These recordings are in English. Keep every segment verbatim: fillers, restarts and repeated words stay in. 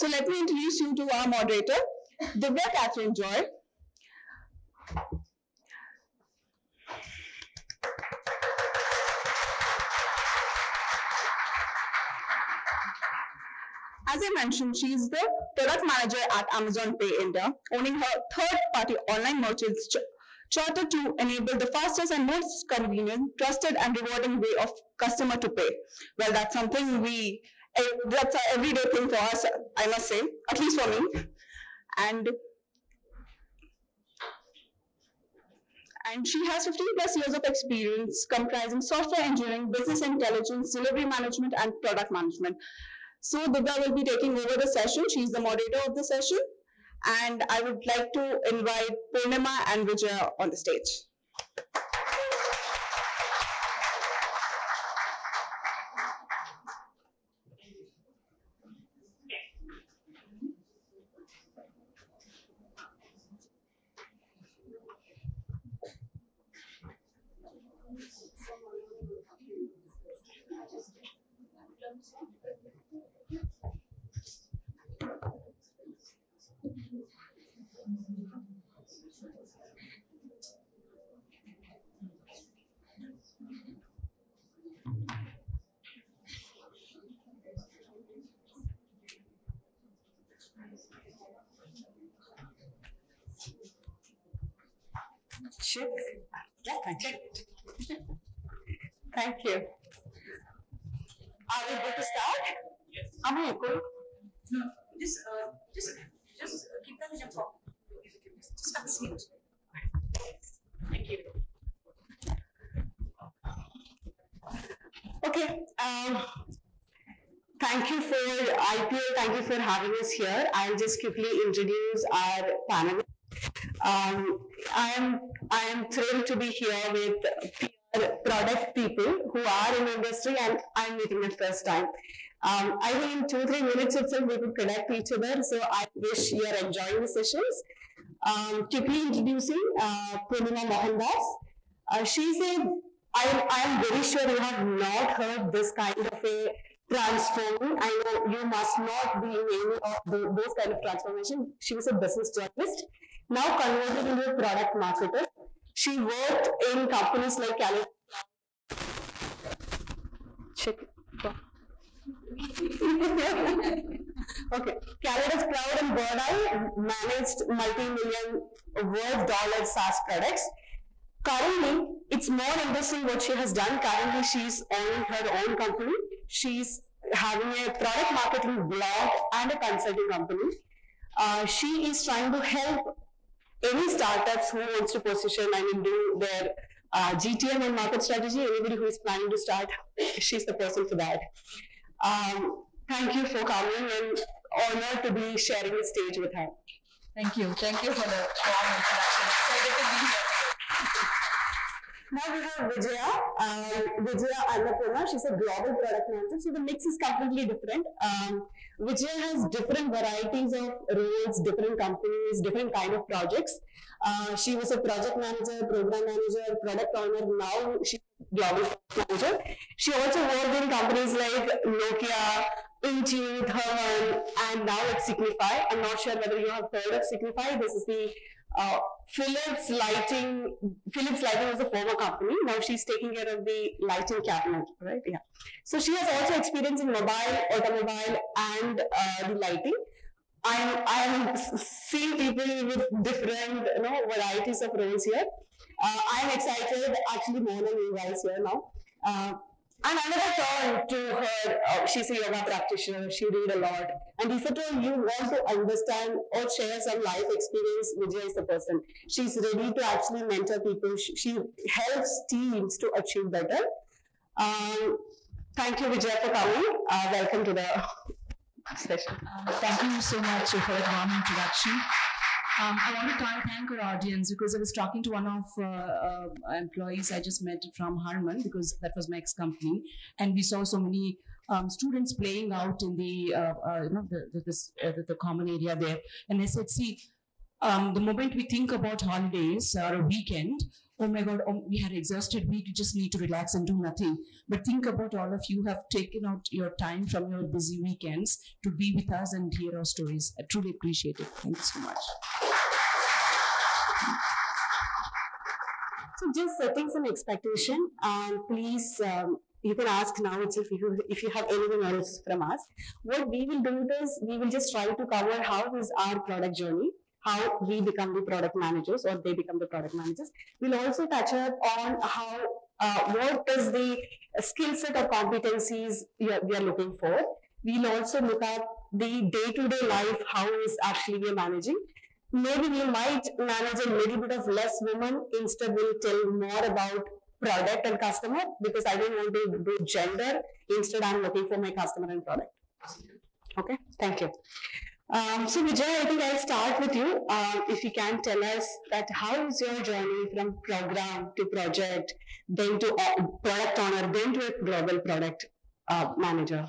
So let me introduce you to our moderator, Divya Catherine Joy. As I mentioned, she is the product manager at Amazon Pay India, owning her third-party online merchants ch charter to enable the fastest and most convenient, trusted, and rewarding way of customer to pay. Well, that's something we, that's an everyday thing for us, I must say, at least for me. And, and she has fifteen plus years of experience comprising software engineering, business intelligence, delivery management, and product management. So Divya will be taking over the session. She is the moderator of the session. And I would like to invite Poornima and Vijaya on the stage. Check. Yeah, I checked. Thank you. Are we good to start? Yes. Am I good? No. Just, uh, just, just keep that in your pocket. Just have a seat. Thank you. Okay. Um, Thank you for I P L, thank you for having us here. I'll just quickly introduce our panel. Um, I am I am thrilled to be here with product people who are in the industry, and I'm meeting the first time. Um, I think in two, three minutes itself we could connect each other, so I wish you are enjoying the sessions. Um, quickly introducing uh, Poornima Mohandas. Uh, she's a, I, I am very sure you have not heard this kind of a transforming. I know you must not be in any of the, those kind of transformation. She was a business journalist, now converted into a product marketer. She worked in companies like California. Check it. Okay. Canada's Cloud and Bird Eye managed multi-million worth dollar SaaS products. Currently, it's more interesting what she has done. Currently, she's owning her own company. She's having a product marketing blog and a consulting company. Uh, she is trying to help any startups who wants to position I mean, do their uh, G T M and market strategy. Anybody who is planning to start, she's the person for that. Um, thank you for coming, and honored to be sharing the stage with her. Thank you. Thank you for the warm introduction. Excited to be here. Now we have Vijaya, um, Vijaya Annapurna. She's a global product manager, so the mix is completely different. Um, Vijaya has different varieties of roles, different companies, different kind of projects. Uh, she was a project manager, program manager, product owner. Now she's a global manager. She also worked in companies like Nokia, Intuit, Harman, and now at Signify. I'm not sure whether you have heard of Signify. This is the Uh, Philips Lighting. Philips Lighting was a former company. Now she's taking care of the lighting cabinet, right? Yeah. So she has also experience in mobile, automobile, and uh, the lighting. I'm I'm seeing people with different, you know, varieties of roles here. Uh, I'm excited, actually, more than you guys here now. Uh, and another turn to her. Uh, she's a yoga practitioner. She read a lot. And if at all you want to understand or share some life experience, Vijaya is the person. She's ready to actually mentor people. She, she helps teams to achieve better. Um, thank you, Vijaya, for coming. Uh, welcome to the session. Uh, thank you so much for the warm introduction. Um, I want to thank our audience because I was talking to one of uh, uh, employees I just met from Harman, because that was my ex-company, and we saw so many Um, students playing out in the, uh, uh, you know, the, the, this, uh, the, the common area there. And I said, see, Um, the moment we think about holidays or a weekend, oh my God, oh, we had an exhausted week, you just need to relax and do nothing. But think about all of you have taken out your time from your busy weekends to be with us and hear our stories. I truly appreciate it. Thank you so much. So just setting some expectation, and please, um, you can ask now itself if you, if you have anything else from us. What we will do is, we will just try to cover how is our product journey, how we become the product managers or they become the product managers. We'll also touch up on how, uh, what is the skill set or competencies we are, we are looking for. We'll also look at the day-to-day life, how is actually we are managing. Maybe we might manage a little bit of less women, instead we'll tell more about product and customer, because I don't want to do gender, instead I'm looking for my customer and product. Okay, thank you. Um, so Vijaya, I think I'll start with you. Uh, if you can tell us that how is your journey from program to project, then to uh, product owner, then to a global product uh, manager?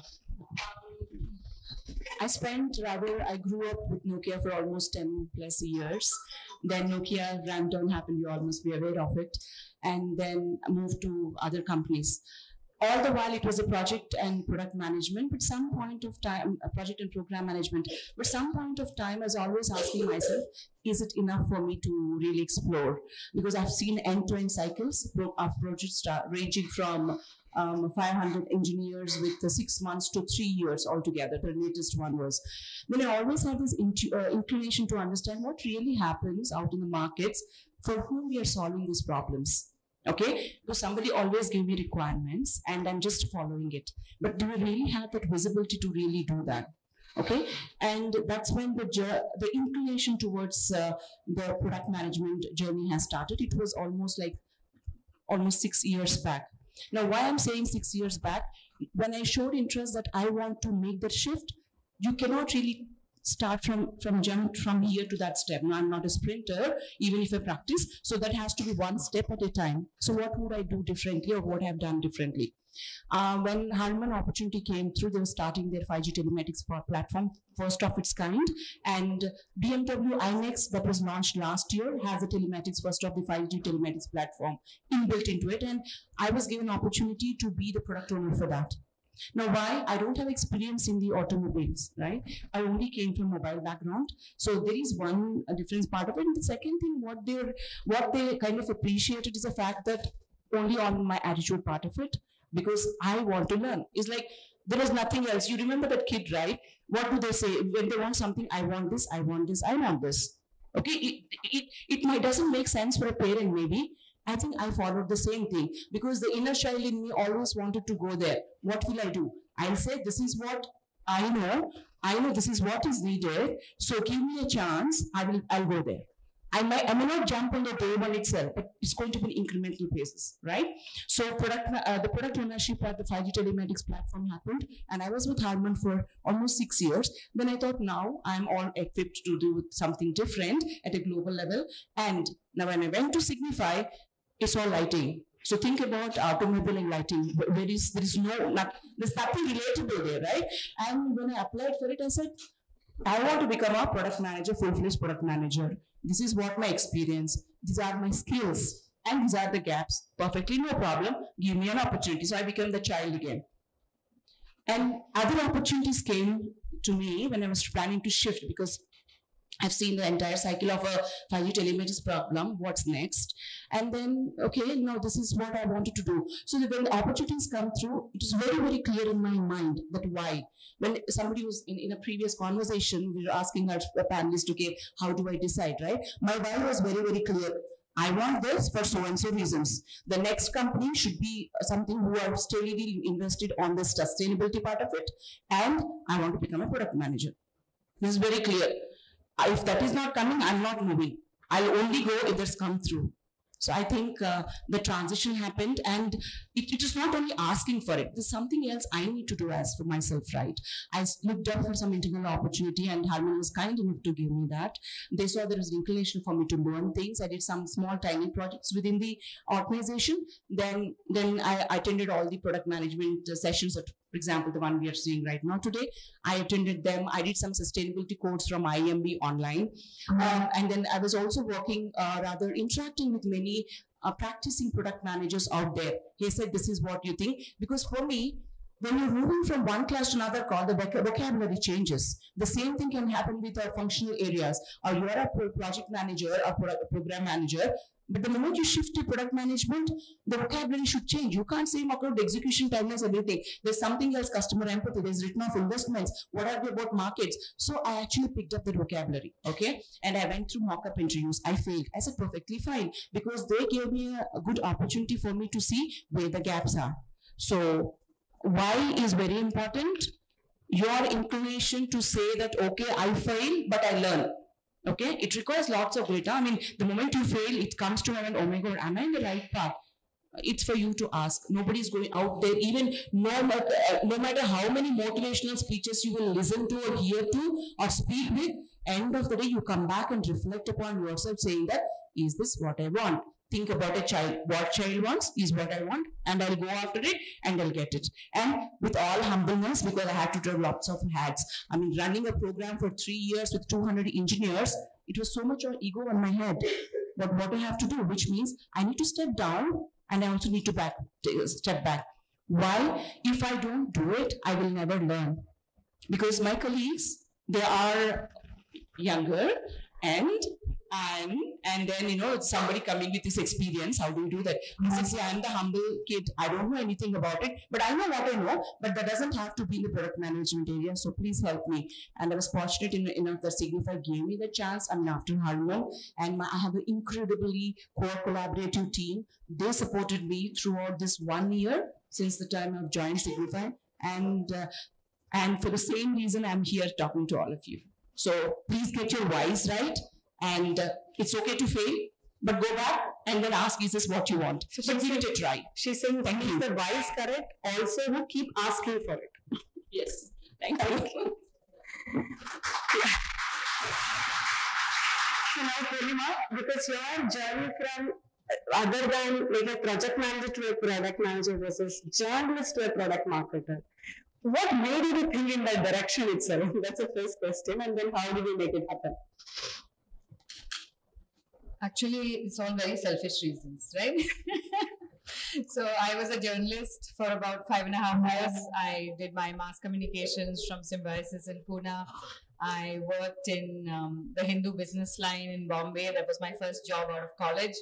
I spent rather, I grew up with Nokia for almost ten plus years. Then Nokia ramp down happened, you all must be aware of it. And then I moved to other companies. All the while it was a project and product management, but some point of time, a project and program management, but some point of time I was always asking myself, is it enough for me to really explore? Because I've seen end-to-end cycles of projects ranging from Um, five hundred engineers with uh, six months to three years altogether. The latest one was. Then I always had this intu uh, inclination to understand what really happens out in the markets, for whom we are solving these problems. Okay, because somebody always gave me requirements and I'm just following it. But do we really have that visibility to really do that? Okay, and that's when the the inclination towards uh, the product management journey has started. It was almost like almost six years back. Now, why I'm saying six years back, when I showed interest that I want to make that shift, you cannot really start from, from jump from here to that step. Now, I'm not a sprinter, even if I practice, so that has to be one step at a time. So what would I do differently, or what I've done differently? Uh, when Harman opportunity came through, they were starting their five G telematics platform, first of its kind, and B M W iNext that was launched last year has a telematics, first of the five G telematics platform inbuilt into it, and I was given opportunity to be the product owner for that. Now, why? I don't have experience in the automobiles, right? I only came from mobile background. So there is one difference part of it. And the second thing, what they what they kind of appreciated is the fact that only on my attitude part of it, because I want to learn. It's like, there was nothing else. You remember that kid, right? What do they say? When they want something, I want this, I want this, I want this. Okay, it, it, it might doesn't make sense for a parent maybe. I think I followed the same thing, because the inner child in me always wanted to go there. What will I do? I'll say, this is what I know. I know this is what is needed. So give me a chance. I will, I'll go there. I may, I may not jump on the day one itself, but it's going to be incremental basis, right? So product, uh, the product ownership at the five G telematics platform happened, and I was with Harman for almost six years. Then I thought, now I'm all equipped to do something different at a global level. And now when I went to Signify, it's all lighting. So think about automobile and lighting. There is, there is no, not, there's nothing relatable there, right? And when I applied for it, I said, I want to become a product manager, full-fledged product manager. This is what my experience, these are my skills, and these are the gaps. Perfectly, no problem, give me an opportunity. So I became the child again. And other opportunities came to me when I was planning to shift, because I've seen the entire cycle of a five G telematics problem, what's next? And then, okay, now this is what I wanted to do. So that when the opportunities come through, it is very, very clear in my mind that why. When somebody was in, in a previous conversation, we were asking our panelists, okay, how do I decide, right? My why was very, very clear. I want this for so-and-so reasons. The next company should be something who are steadily invested on the sustainability part of it. And I want to become a product manager. This is very clear. If that is not coming, I'm not moving. I'll only go if that's come through. So I think uh, the transition happened, and it, it is not only asking for it. There's something else I need to do as for myself, right? I looked up for some internal opportunity, and Harman was kind enough to give me that. They saw there was an inclination for me to learn things. I did some small, tiny projects within the organization. Then, then I attended all the product management sessions at For example, the one we are seeing right now today, I attended them. I did some sustainability course from I I M B online. Mm-hmm. uh, and then I was also working, uh, rather interacting with many uh, practicing product managers out there. He said, this is what you think. Because for me, when you're moving from one class to another call, the voc vocabulary changes. The same thing can happen with our functional areas. Or you're a pro project manager or pro program manager, but the moment you shift to product management, the vocabulary should change. You can't say about execution timelines, everything. There's something else, customer empathy, there's written off investments, what are they about markets? So I actually picked up the vocabulary, okay? And I went through mock-up interviews. I failed. I said, perfectly fine, because they gave me a good opportunity for me to see where the gaps are. So why is very important. Your inclination to say that, okay, I fail, but I learn. Okay, it requires lots of data. I mean, the moment you fail, it comes to mind, oh my God, am I in the right path? It's for you to ask. Nobody's going out there, even no matter, no matter how many motivational speeches you will listen to or hear to or speak with, end of the day, you come back and reflect upon yourself saying that, is this what I want? Think about a child. What child wants is what I want, and I'll go after it, and I'll get it. And with all humbleness, because I had to wear lots of hats. I mean, running a program for three years with two hundred engineers, it was so much ego on my head. But what I have to do, which means I need to step down, and I also need to back, step back. Why? If I don't do it, I will never learn. Because my colleagues, they are younger, and I'm, and then, you know, it's somebody coming with this experience. How do you do that? Mm-hmm. I say, I'm the humble kid. I don't know anything about it, but I know what I know, but that doesn't have to be in the product management area, so please help me. And I was fortunate in, you know, that Signify gave me the chance. I mean, after Harman, and my, I have an incredibly core collaborative team. They supported me throughout this one year since the time I've joined Signify. And, uh, and for the same reason, I'm here talking to all of you. So please get your whys right. And uh, it's okay to fail, but go back and then ask, is this what you want? So but give it a try. She's saying, thank you. The why is correct. Also, no, keep asking for it. Yes. Thank you. Yeah. So now, Poornima, because your journey from other than like a project manager to a product manager versus journalist to a product marketer, what made you think in that direction itself? That's the first question. And then how did you make it happen? Actually, it's all very selfish reasons, right? So I was a journalist for about five and a half years. I did my mass communications from Symbiosis in Pune. I worked in um, the Hindu Business Line in Bombay. That was my first job out of college.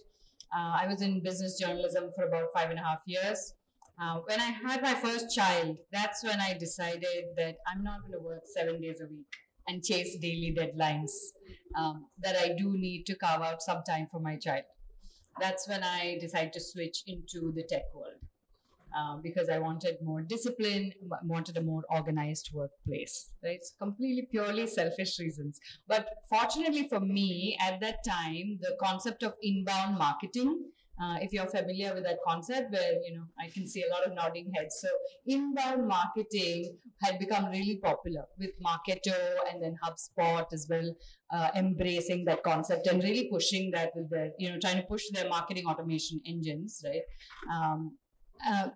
Uh, I was in business journalism for about five and a half years. Uh, when I had my first child, that's when I decided that I'm not going to work seven days a week and chase daily deadlines, um, that I do need to carve out some time for my child. That's when I decided to switch into the tech world, uh, because I wanted more discipline, wanted a more organized workplace, right? So completely purely selfish reasons. But fortunately for me, at that time, the concept of inbound marketing, Uh, if you're familiar with that concept, where, you know, I can see a lot of nodding heads. So inbound marketing had become really popular with Marketo and then HubSpot as well, uh, embracing that concept and really pushing that with their, you know, trying to push their marketing automation engines, right? Um, uh,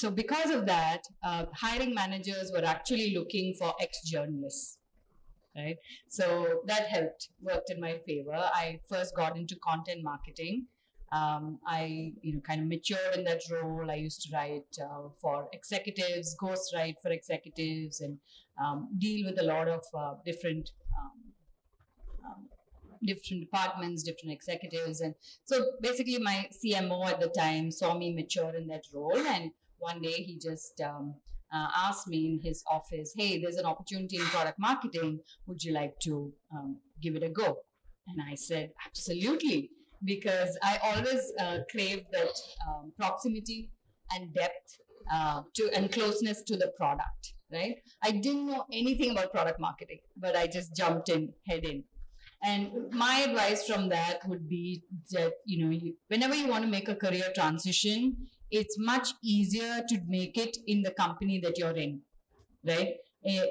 so because of that, uh, hiring managers were actually looking for ex-journalists. Right? So that helped, worked in my favor. I first got into content marketing. Um, I, you know, kind of matured in that role. I used to write uh, for executives, ghostwrite for executives, and um, deal with a lot of uh, different, um, um, different departments, different executives. And so basically my C M O at the time saw me mature in that role. And one day he just um, uh, asked me in his office, hey, there's an opportunity in product marketing. Would you like to um, give it a go? And I said, absolutely. Because I always uh, craved that um, proximity and depth uh, to and closeness to the product, right? I didn't know anything about product marketing, but I just jumped in, head in. And my advice from that would be that, you know, you, whenever you want to make a career transition, it's much easier to make it in the company that you're in, right?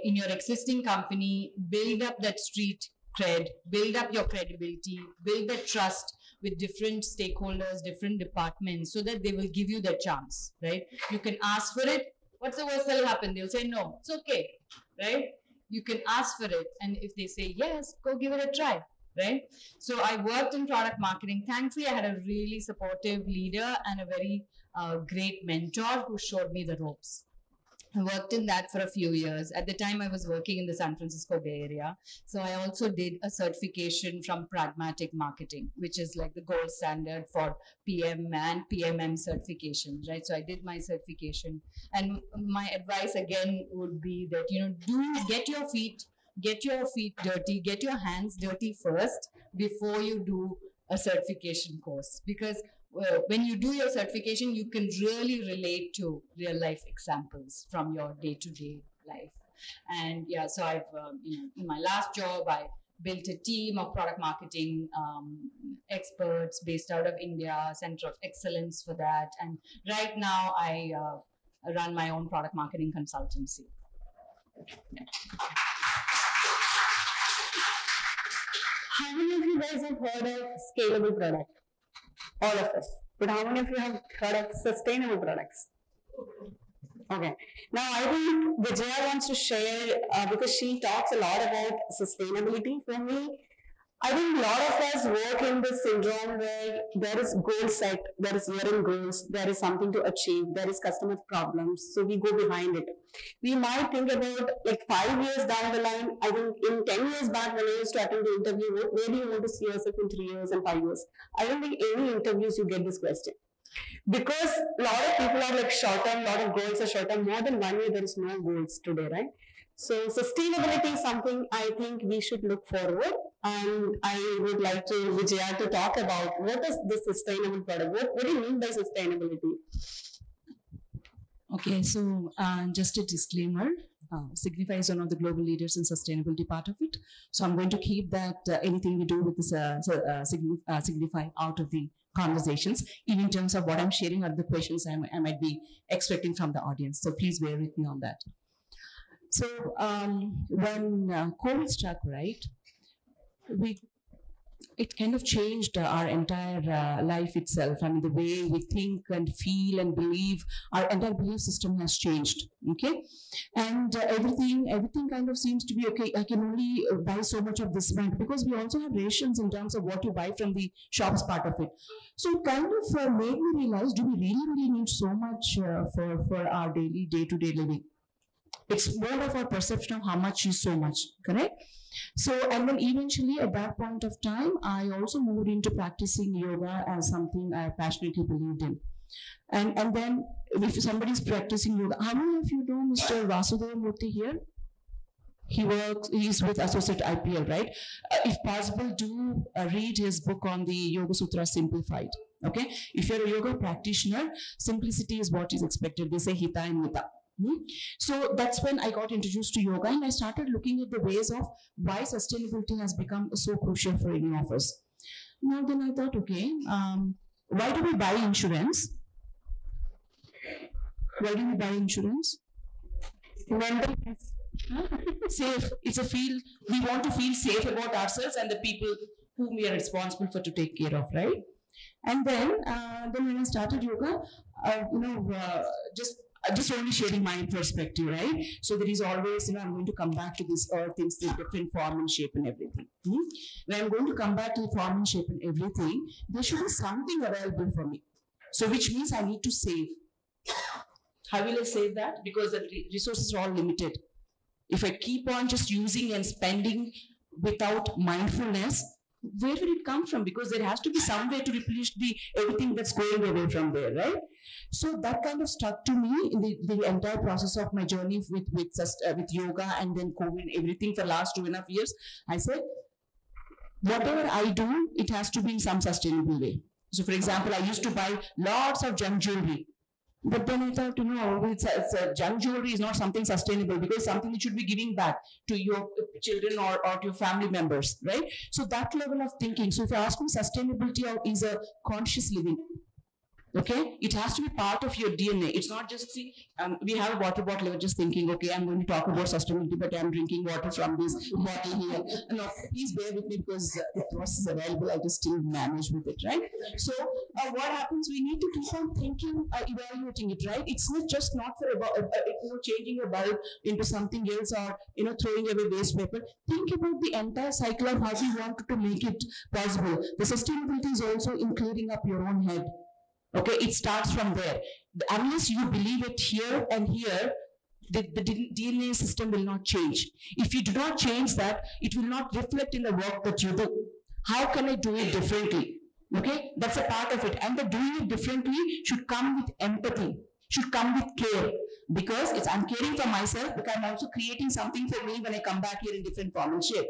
In your existing company, build up that street cred, build up your credibility, build that trust with different stakeholders, different departments, so that they will give you the chance, right? You can ask for it, What's the worst that'll happen? They'll say no. It's okay, right? You can ask for it. And if they say yes, go give it a try, right? So I worked in product marketing. Thankfully, I had a really supportive leader and a very uh, great mentor who showed me the ropes. I worked in that for a few years. At the time, I was working in the San Francisco Bay Area. So I also did a certification from Pragmatic Marketing, which is like the gold standard for P M and P M M certification, right? So I did my certification. And my advice, again, would be that, you know, do get your feet, get your feet dirty, get your hands dirty first before you do a certification course. Because well, when you do your certification, you can really relate to real life examples from your day-to-day life. And yeah, so I've, um, you know, in my last job, I built a team of product marketing um, experts based out of India, Center of Excellence for that. And right now I uh, run my own product marketing consultancy. Yeah. How many of you guys have heard of scalable products? All of us. But how many of you have heard of sustainable products? Okay. Now, I think Vijaya wants to share, uh, because she talks a lot about sustainability. For me, I think a lot of us work in this syndrome where there is goal set, there is year-end goals, there is something to achieve, there is customer problems, so we go behind it. We might think about like five years down the line. I think in ten years back when I used to attend the interview, where do you want to see yourself in three years and five years? I don't think any interviews you get this question. Because a lot of people are like short-term, a lot of goals are short-term. More than one year, there is no goals today, right? So sustainability is something I think we should look forward, and I would like to Vijaya to talk about what is the sustainable product. What, what do you mean by sustainability? Okay, so uh, just a disclaimer. Uh, Signify is one of the global leaders in sustainability part of it. So I'm going to keep that uh, anything we do with this uh, uh, Signif uh, Signify out of the conversations, even in terms of what I'm sharing or the questions I'm, I might be expecting from the audience. So please bear with me on that. So um, when uh, COVID struck, right, we, it kind of changed our entire uh, life itself. I mean, the way we think and feel and believe, our entire belief system has changed, okay? And uh, everything everything kind of seems to be, okay, I can only buy so much of this brand, because we also have rations in terms of what you buy from the shops part of it. So it kind of uh, made me realize, do we really, really need so much uh, for, for our daily, day-to-day living? It's more of our perception of how much is so much, correct? So, and then eventually at that point of time, I also moved into practicing yoga as something I passionately believed in. And, and then if somebody's practicing yoga, how many of you know Mister Vasudev Murthy here? He works, he's with Associate I P L, right? Uh, if possible, do uh, read his book on the Yoga Sutra Simplified, okay? If you're a yoga practitioner, simplicity is what is expected. They say Hita and Mita. Mm-hmm. So that's when I got introduced to yoga, and I started looking at the ways of why sustainability has become so crucial for any of us. Now then I thought, okay, um, why do we buy insurance? Why do we buy insurance? Safe. It's a feel, we want to feel safe about ourselves and the people whom we are responsible for to take care of, right? And then, uh, then when I started yoga, uh, you know, uh, just I'm just only sharing my perspective, right? So there is always, you know, I'm going to come back to this earth in different form and shape and everything. Hmm? When I'm going to come back to the form and shape and everything, there should be something available for me. So which means I need to save. How will I save that? Because the resources are all limited. If I keep on just using and spending without mindfulness, where will it come from? Because there has to be some way to replenish the everything that's going away from there, right? So that kind of stuck to me in the, the entire process of my journey with with just, uh, with yoga and then COVID, everything for the last two and a half years. I said, whatever I do, it has to be in some sustainable way. So, for example, I used to buy lots of junk jewelry. But then I thought, you know, it's a, it's a, junk jewelry is not something sustainable, because something you should be giving back to your children or, or to your family members, right? So that level of thinking. So if you ask me, sustainability is a conscious living. Okay, it has to be part of your D N A. It's not just, see, um, we have a water bottle, we're just thinking, okay, I'm going to talk about sustainability, but I'm drinking water from this bottle here. No, please bear with me because uh, the process is available, I just still manage with it, right? So, uh, what happens, we need to keep on thinking, uh, evaluating it, right? It's not just not for about, uh, you know, changing your bulb into something else or, you know, throwing away waste paper. Think about the entire cycle of how you want to make it possible. The sustainability is also in clearing up your own head. Okay, it starts from there. Unless you believe it here and here, the, the D N A system will not change. If you do not change that, it will not reflect in the work that you do. How can I do it differently? Okay, that's a part of it. And the doing it differently should come with empathy, should come with care. Because it's, I'm caring for myself, because I'm also creating something for me when I come back here in different form and shape.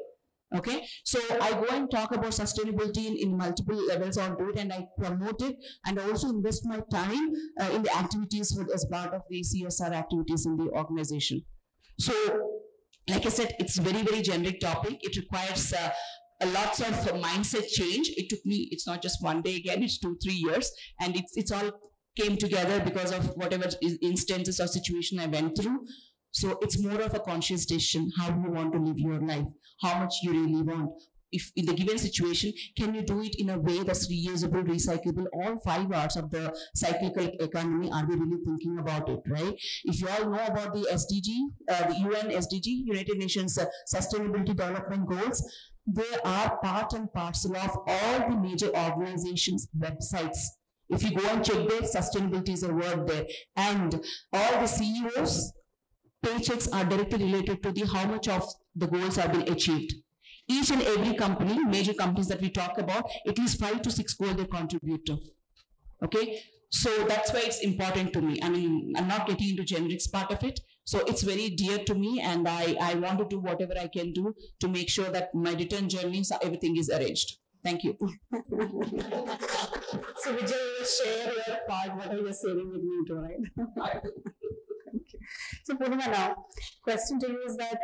Okay, so I go and talk about sustainability in, in multiple levels on it, and I promote it, and also invest my time uh, in the activities with, as part of the C S R activities in the organization. So, like I said, it's very, very generic topic. It requires uh, a lots of uh, mindset change. It took me, it's not just one day again, it's two, three years, and it's, it's all came together because of whatever instances or situation I went through. So it's more of a conscious decision, how you want to live your life, how much you really want. If in the given situation, can you do it in a way that's reusable, recyclable? All five hours of the cyclical economy, are we really thinking about it, right? If you all know about the S D G, uh, the U N S D G, United Nations uh, Sustainability Development Goals, they are part and parcel of all the major organizations' websites. If you go and check there, sustainability is a word there. And all the C E Os, paychecks are directly related to the how much of the goals have been achieved. Each and every company, major companies that we talk about, at least five to six goals they contribute to. Okay, so that's why it's important to me. I mean, I'm not getting into generics part of it, so it's very dear to me, and I, I want to do whatever I can do to make sure that my return journey, so everything is arranged. Thank you. So Vijay, share your part, whatever you're sharing with me too, right? So Poornima, now, question to you is that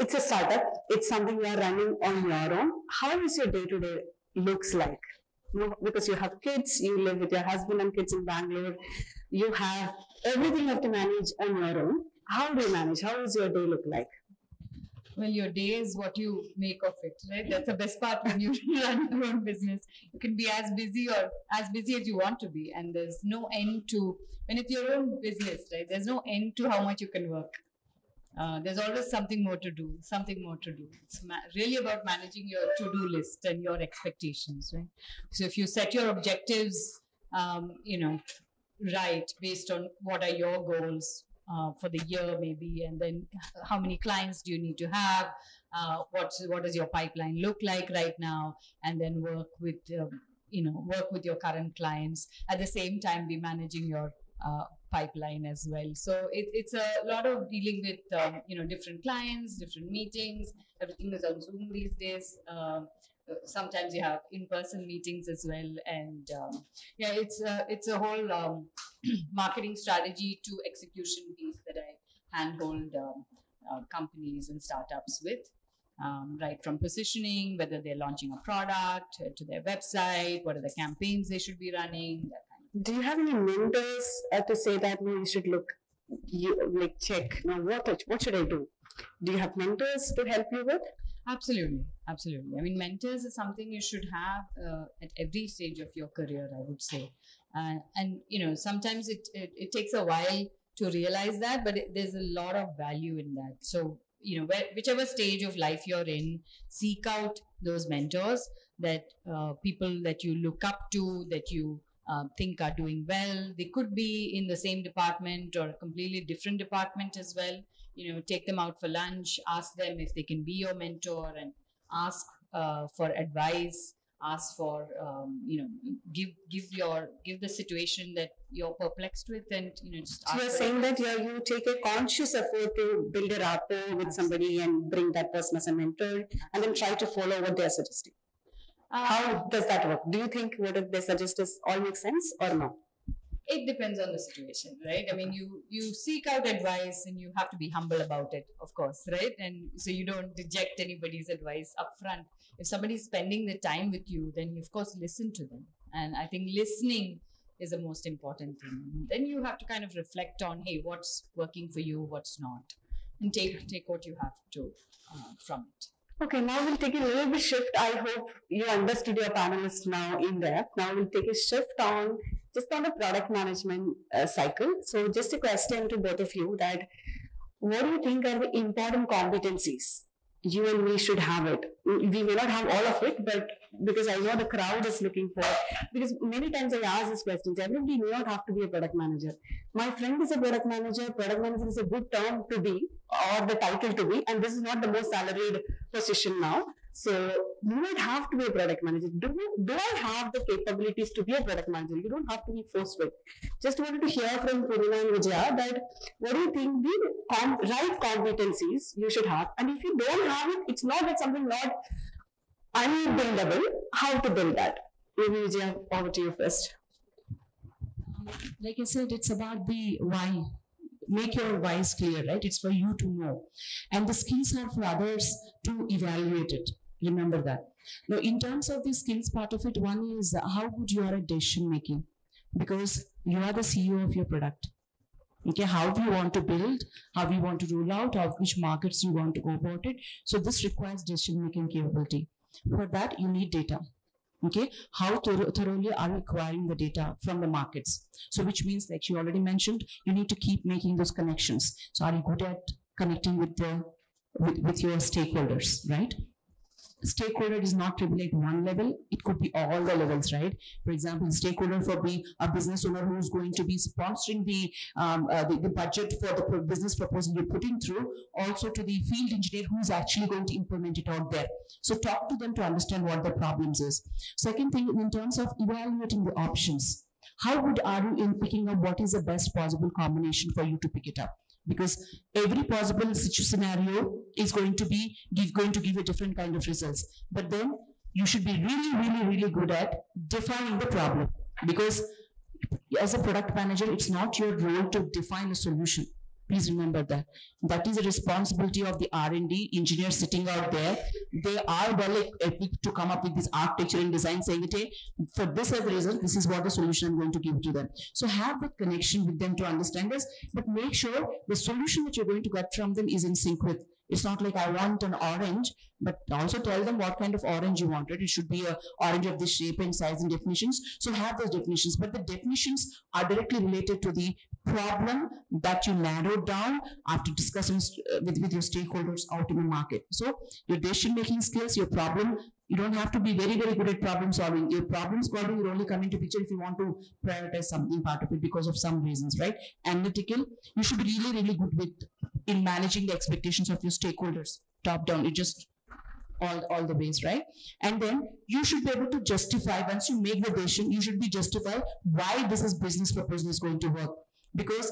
it's a startup, it's something you are running on your own. How is your day-to-day looks like? You know, because you have kids, you live with your husband and kids in Bangalore, you have everything you have to manage on your own. How do you manage? How does your day look like? Well, your day is what you make of it, right? That's the best part when you run your own business. You can be as busy or as busy as you want to be, and there's no end to, when it's your own business, right? There's no end to how much you can work. Uh, there's always something more to do, something more to do. It's really about managing your to-do list and your expectations, right? So if you set your objectives, um, you know, right, based on what are your goals, Uh, for the year maybe, and then how many clients do you need to have, uh, what's, what does your pipeline look like right now, and then work with, uh, you know, work with your current clients. At the same time, be managing your uh, pipeline as well. So it, it's a lot of dealing with, um, you know, different clients, different meetings. Everything is on Zoom these days. Uh, sometimes you have in-person meetings as well. And um, yeah, it's a, it's a whole... Um, marketing strategy to execution piece that I handhold um, uh, companies and startups with, um, right from positioning, whether they're launching a product, uh, to their website, what are the campaigns they should be running. That kind of. Do you have any mentors uh, to say that no, you should look, you like check now what what should I do? Do you have mentors to help you with? Absolutely, absolutely. I mean, mentors is something you should have uh, at every stage of your career, I would say. Uh, and, you know, sometimes it, it, it takes a while to realize that, but it, there's a lot of value in that. So, you know, where, whichever stage of life you're in, seek out those mentors, that uh, people that you look up to, that you uh, think are doing well. They could be in the same department or a completely different department as well. You know, take them out for lunch, ask them if they can be your mentor, and ask uh, for advice. Ask for, um, you know, give give your give the situation that you're perplexed with, and you know, just ask. So you're saying that you you take a conscious effort to build a rapport with somebody and bring that person as a mentor, and then try to follow what they're suggesting. Uh, How does that work? Do you think what they suggest is all makes sense or no? It depends on the situation, right? I mean, you you seek out advice, and you have to be humble about it, of course, right? And so you don't reject anybody's advice up front. If somebody's spending the time with you, then you, of course, listen to them. And I think listening is the most important thing. Then you have to kind of reflect on, hey, what's working for you, what's not, and take take what you have to uh, from it. Okay, now we'll take a little bit shift. I hope you understood your panelists now in depth. Now we'll take a shift on just on the product management uh, cycle. So just a question to both of you, that what do you think are the important competencies you and me should have it? We may not have all of it, but because I know the crowd is looking for it. Because many times I ask these questions, everybody may not have to be a product manager. My friend is a product manager. Product manager is a good term to be, or the title to be, and this is not the most salaried position now. So you don't have to be a product manager. Do, do I have the capabilities to be a product manager? You don't have to be forced with. Just wanted to hear from Poornima and Vijaya that what do you think the com right competencies you should have? And if you don't have it, it's not that something not unbuildable. How to build that? Maybe Vijaya, over to you first. Like I said, it's about the why. Make your whys clear, right? It's for you to know. And the skills are for others to evaluate it. Remember that. Now, in terms of the skills part of it, one is how good you are at decision making, because you are the C E O of your product. Okay, how do you want to build, how you want to roll out, how, which markets you want to go about it. So this requires decision making capability. For that, you need data. Okay, how thorough, thoroughly are you acquiring the data from the markets? So which means, like she already mentioned, you need to keep making those connections. So are you good at connecting with the with, with your stakeholders, right? Stakeholder is not really like one level, it could be all the levels, right? For example, stakeholder for being a business owner who is going to be sponsoring the, um, uh, the, the budget for the business proposal you're putting through, also to the field engineer who is actually going to implement it out there. So talk to them to understand what the problems is. Second thing, in terms of evaluating the options, how good are you in picking up what is the best possible combination for you to pick it up? Because every possible scenario is going to be give, going to give a different kind of results. But then you should be really, really, really good at defining the problem. Because as a product manager, it's not your role to define a solution. Please remember that. That is the responsibility of the R and D engineers sitting out there. They are well equipped to come up with this architecture and design, saying, hey, for this as a result, this is what the solution I'm going to give to them. So have that connection with them to understand this, but make sure the solution that you're going to get from them is in sync with. It's not like I want an orange, but also tell them what kind of orange you wanted. It should be an orange of this shape and size and definitions. So have those definitions, but the definitions are directly related to the problem that you narrowed down after discussing with, with your stakeholders out in the market. So your decision-making skills, your problem, you don't have to be very, very good at problem solving. Your problem solving will only come into picture if you want to prioritize something part of it because of some reasons, right? Analytical, you should be really, really good with in managing the expectations of your stakeholders, top down. It just all, all the ways, right? And then you should be able to justify, once you make the decision, you should be justified why this is business proposal is going to work. Because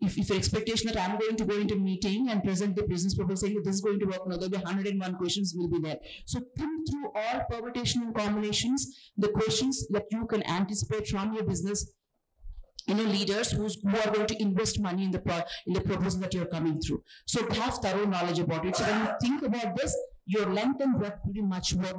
if, if your expectation that I'm going to go into a meeting and present the business proposal saying that this is going to work, now there'll be one hundred and one questions will be there. So think through all permutation and combinations, the questions that you can anticipate from your business, you know, leaders who's, who are going to invest money in the, pro, in the proposal that you're coming through. So have thorough knowledge about it. So when you think about this, your length and breadth pretty much work.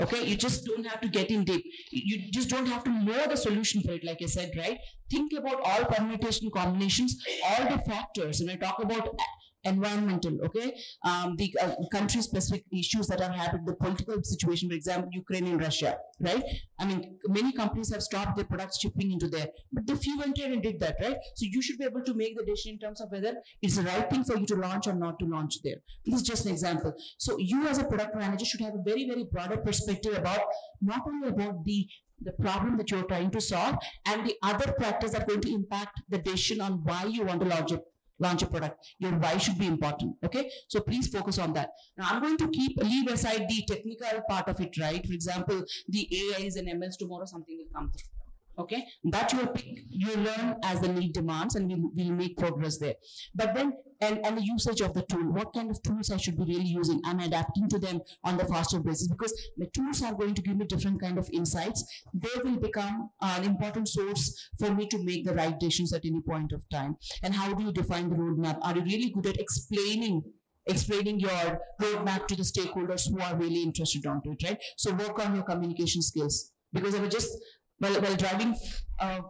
Okay, you just don't have to get in deep. You just don't have to know the solution for it, like I said, right? Think about all permutation combinations, all the factors. When I talk about environmental, okay, um, the uh, country-specific issues that have happened, the political situation, for example, Ukraine and Russia, right? I mean, many companies have stopped their products shipping into there, but the few went there and did that, right? So you should be able to make the decision in terms of whether it's the right thing for you to launch or not to launch there. This is just an example. So you as a product manager should have a very, very broader perspective about not only about the the problem that you're trying to solve and the other factors that are going to impact the decision on why you want to launch it. Launch a product. Your why should be important. Okay, so please focus on that. Now I'm going to keep leave aside the technical part of it, right? For example, the A Is and M Ls tomorrow something will come through. Okay, that you will pick, you learn as the need demands, and we'll, we'll make progress there. But then, and, and the usage of the tool, what kind of tools I should be really using? I'm adapting to them on the faster basis because the tools are going to give me different kind of insights. They will become an important source for me to make the right decisions at any point of time. And how do you define the roadmap? Are you really good at explaining explaining your roadmap to the stakeholders who are really interested onto it, right? So work on your communication skills, because I was just while, while driving uh,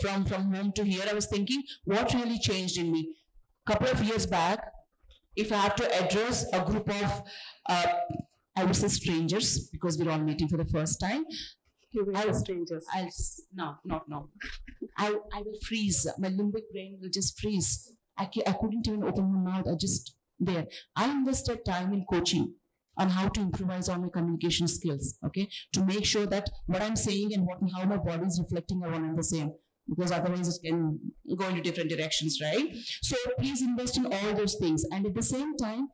from, from home to here, I was thinking, what really changed in me? A couple of years back, if I have to address a group of, uh, I would say strangers, because we're all meeting for the first time. You will I'll, strangers. I'll, no, not now. I, I will freeze. My limbic brain will just freeze. I, I couldn't even open my mouth. I just, there. I invested time in coaching on how to improvise on my communication skills, okay, to make sure that what I'm saying and what, how my body is reflecting are one and the same, because otherwise it can go into different directions, right? So please invest in all those things. And at the same time,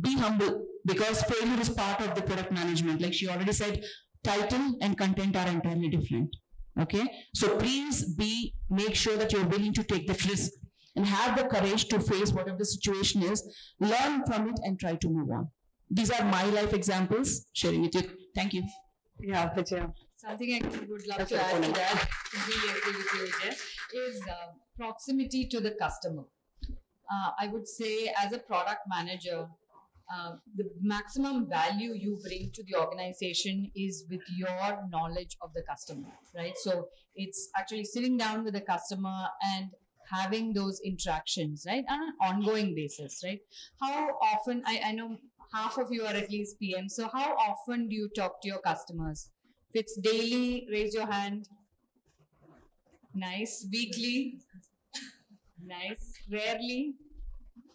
be humble, because failure is part of the product management. Like she already said, title and content are entirely different, okay? So please be, make sure that you're willing to take that risk and have the courage to face whatever the situation is, learn from it and try to move on. These are my life examples, sharing it with you. Thank you. Yeah, Vijaya. Something I would love That's to add to that, really agree with you, Vijaya, is uh, proximity to the customer. Uh, I would say as a product manager, uh, the maximum value you bring to the organization is with your knowledge of the customer, right? So it's actually sitting down with the customer and having those interactions, right, on an ongoing basis, right? How often, I, I know half of you are at least P M, so how often do you talk to your customers? If it's daily, raise your hand. Nice. Weekly? Nice. Rarely?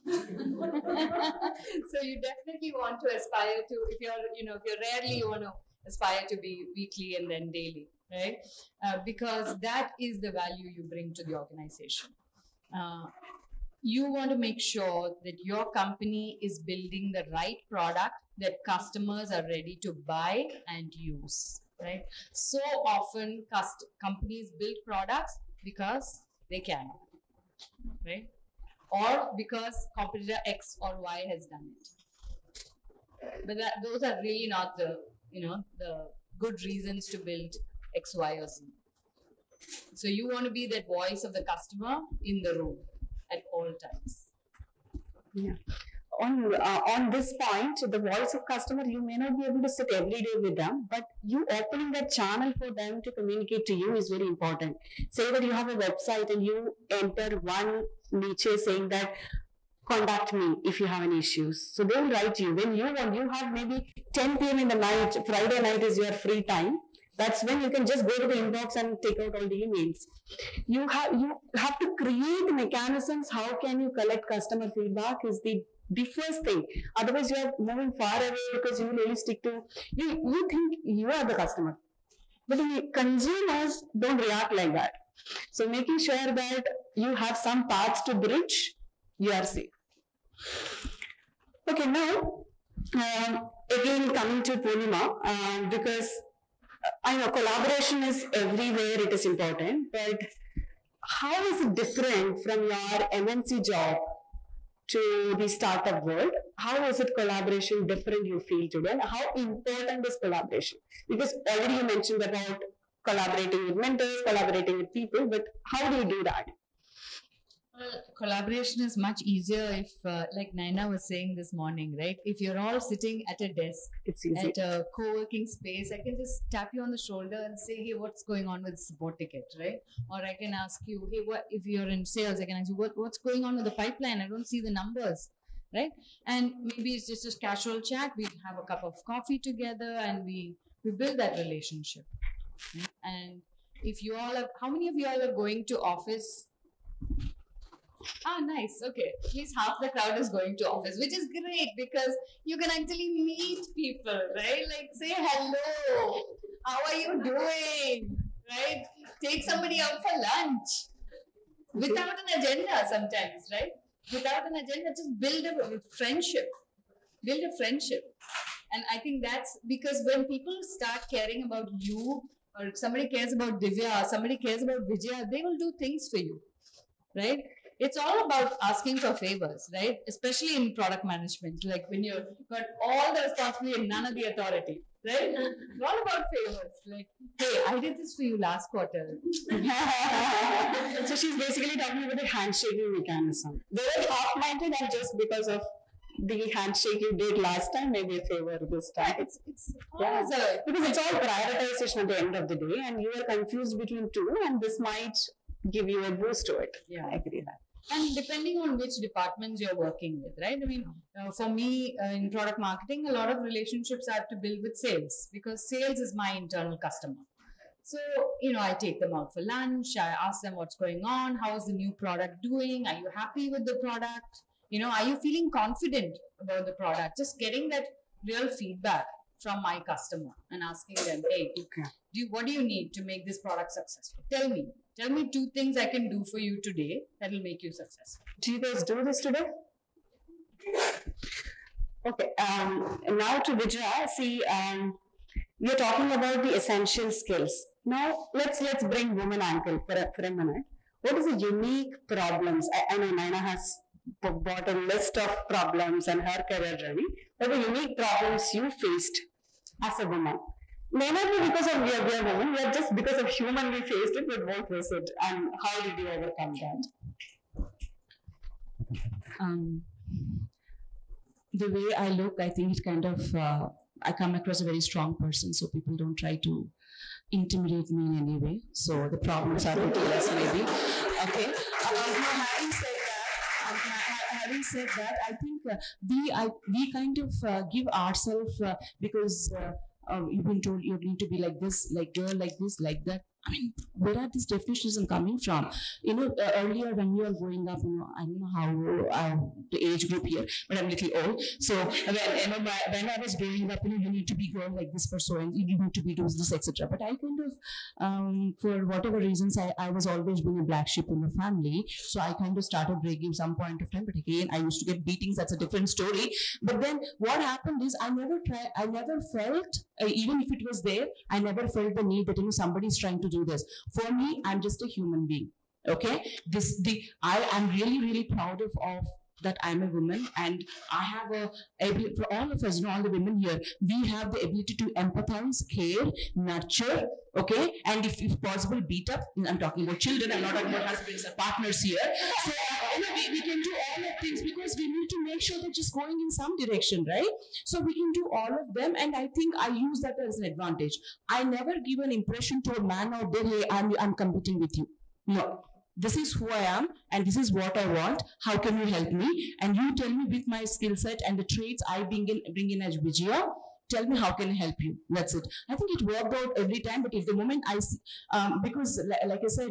So you definitely want to aspire to, if you're, you know, if you're rarely, you want to aspire to be weekly and then daily, right? Uh, because that is the value you bring to the organization. Uh, You want to make sure that your company is building the right product that customers are ready to buy and use, right? So often companies build products because they can, right? Or because competitor X or Y has done it. But that, those are really not the, you know, the good reasons to build X, Y, or Z. So you want to be that voice of the customer in the room at all times. Yeah. On, uh, on this point, the voice of customer, you may not be able to sit every day with them, but you opening that channel for them to communicate to you is very important. Say that you have a website and you enter one niche saying that, contact me if you have any issues. So they will write you. When you want, you have maybe ten P M in the night, Friday night is your free time. That's when you can just go to the inbox and take out all the emails. You have, you have to create mechanisms. How can you collect customer feedback is the, the first thing. Otherwise, you are moving far away because you will only stick to, you, you think you are the customer. But the consumers don't react like that. So making sure that you have some paths to bridge, you are safe. Okay, now, um, again coming to Poornima, um, because I know collaboration is everywhere, it is important, but how is it different from your M N C job to the startup world? How is it collaboration different you feel today? And how important is collaboration? Because already you mentioned about collaborating with mentors, collaborating with people, but how do you do that? Well, collaboration is much easier if, uh, like Naina was saying this morning, right? If you're all sitting at a desk, it's easy. At a co-working space, I can just tap you on the shoulder and say, hey, what's going on with the support ticket, right? Or I can ask you, hey, what if you're in sales, I can ask you, what, what's going on with the pipeline? I don't see the numbers, right? And maybe it's just a casual chat. We have a cup of coffee together and we, we build that relationship. Right? And if you all have, how many of you all are going to office? Ah, nice. Okay. At least half the crowd is going to office, which is great because you can actually meet people, right? Like say, hello, how are you doing? Right? Take somebody out for lunch without an agenda sometimes, right? Without an agenda, just build a friendship, build a friendship. And I think that's because when people start caring about you, or if somebody cares about Divya, somebody cares about Vijaya, they will do things for you, right? It's all about asking for favors, right? Especially in product management, like when you've got all the responsibility and none of the authority, right? It's all about favors, like, hey, I did this for you last quarter. So she's basically talking about a handshaking mechanism. They were half-minded and just because of the handshake you did last time may be a favor this time. It's, it's, yeah, it's a, because it's all prioritization at the end of the day, and you are confused between two, and this might give you a boost to it. Yeah, I agree with that. And depending on which departments you're working with, right? I mean, uh, for me, uh, in product marketing, a lot of relationships I have to build with sales, because sales is my internal customer. So, you know, I take them out for lunch. I ask them what's going on. How's the new product doing? Are you happy with the product? You know, are you feeling confident about the product? Just getting that real feedback from my customer and asking them, hey, okay. do you, what do you need to make this product successful? Tell me. Tell me two things I can do for you today that will make you successful. Do you guys do this today? Okay. Um, now to Vijaya. See, um, you're talking about the essential skills. Now, let's let's bring woman angle for a, for a minute. What is the unique problems? I, I know Naina has bought a list of problems and her career journey. What are the unique problems you faced as a woman? May not be because of we are, we are women, we are just because of human we faced it, but what was it and how did you overcome that? Um, the way I look, I think it kind of, uh, I come across a very strong person, so people don't try to intimidate me in any way. So the problems are little less maybe. Okay. Um, having said that, um, having said that, I think uh, we, I, we kind of uh, give ourselves uh, because uh, Um, you've been told you need to be like this, like girl, like this, like that. I mean, where are these definitions coming from? You know, uh, earlier when you were growing up, you know, I don't know how uh, the age group here, but I'm a little old. So when, you know, by, when I was growing up, you know, you need to be girl like this for so and you need to be doing this, et cetera. But I kind of, um, for whatever reasons, I, I was always being a black sheep in the family. So I kind of started breaking some point of time. But again, I used to get beatings. That's a different story. But then what happened is I never tried. I never felt, uh, even if it was there, I never felt the need that you know somebody's trying to do this. For me, I'm just a human being. Okay, this the I am really really proud of of that I'm a woman, and I have a ability for all of us, you know, all the women here. We have the ability to empathize, care, nurture. Okay, and if, if possible, beat up. I'm talking about children. I'm not talking about husbands or partners here. So you know, we, we can do all of things because we need to make sure that just going in some direction, right? So we can do all of them, and I think I use that as an advantage. I never give an impression to a man out there, hey, I'm I'm competing with you. No. This is who I am, and this is what I want. How can you help me? And you tell me with my skill set and the traits I bring in, bring in as Vijaya. Tell me how can I help you. That's it. I think it worked out every time. But if the moment I see, um, because like I said,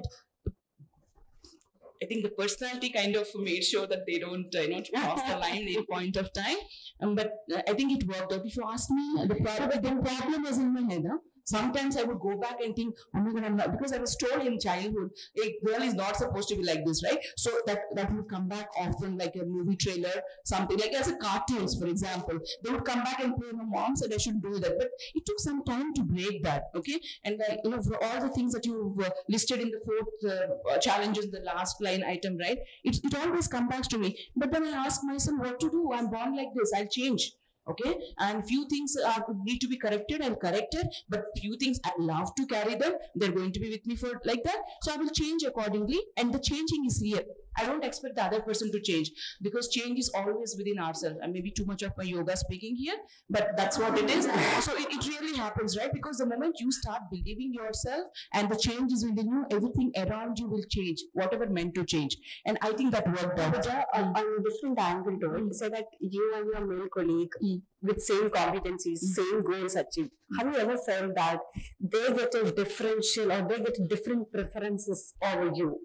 I think the personality kind of made sure that they don't, you know, cross the line at a point of time. Um, but uh, I think it worked out. If you ask me, the problem, the problem was in my head. Huh? Sometimes I would go back and think, oh my God, I'm not, because I was told in childhood, a girl is not supposed to be like this, right? So that, that would come back often, like a movie trailer, something, like as a cartoons, for example. They would come back and play, my mom said I shouldn't do that. But it took some time to break that, okay? And like, you know, for all the things that you've uh, listed in the fourth uh, challenges, the last line item, right? It, it always comes back to me. But then I ask myself what to do. I'm born like this, I'll change. Okay, and few things uh, need to be corrected, I'll correct it, but few things I love to carry them, they're going to be with me for like that, so I will change accordingly, and the changing is here. I don't expect the other person to change, because change is always within ourselves, and maybe too much of my yoga speaking here, but that's what it is. So it, it really happens, right? Because the moment you start believing yourself, and the change is within you, everything around you will change, whatever meant to change, and I think that worked out. Vijaya, mm. on, on a different angle though, you say that you and your male colleague, mm. with same competencies, mm. same goals achieved. Have you ever felt that they get a differential or they get different preferences over you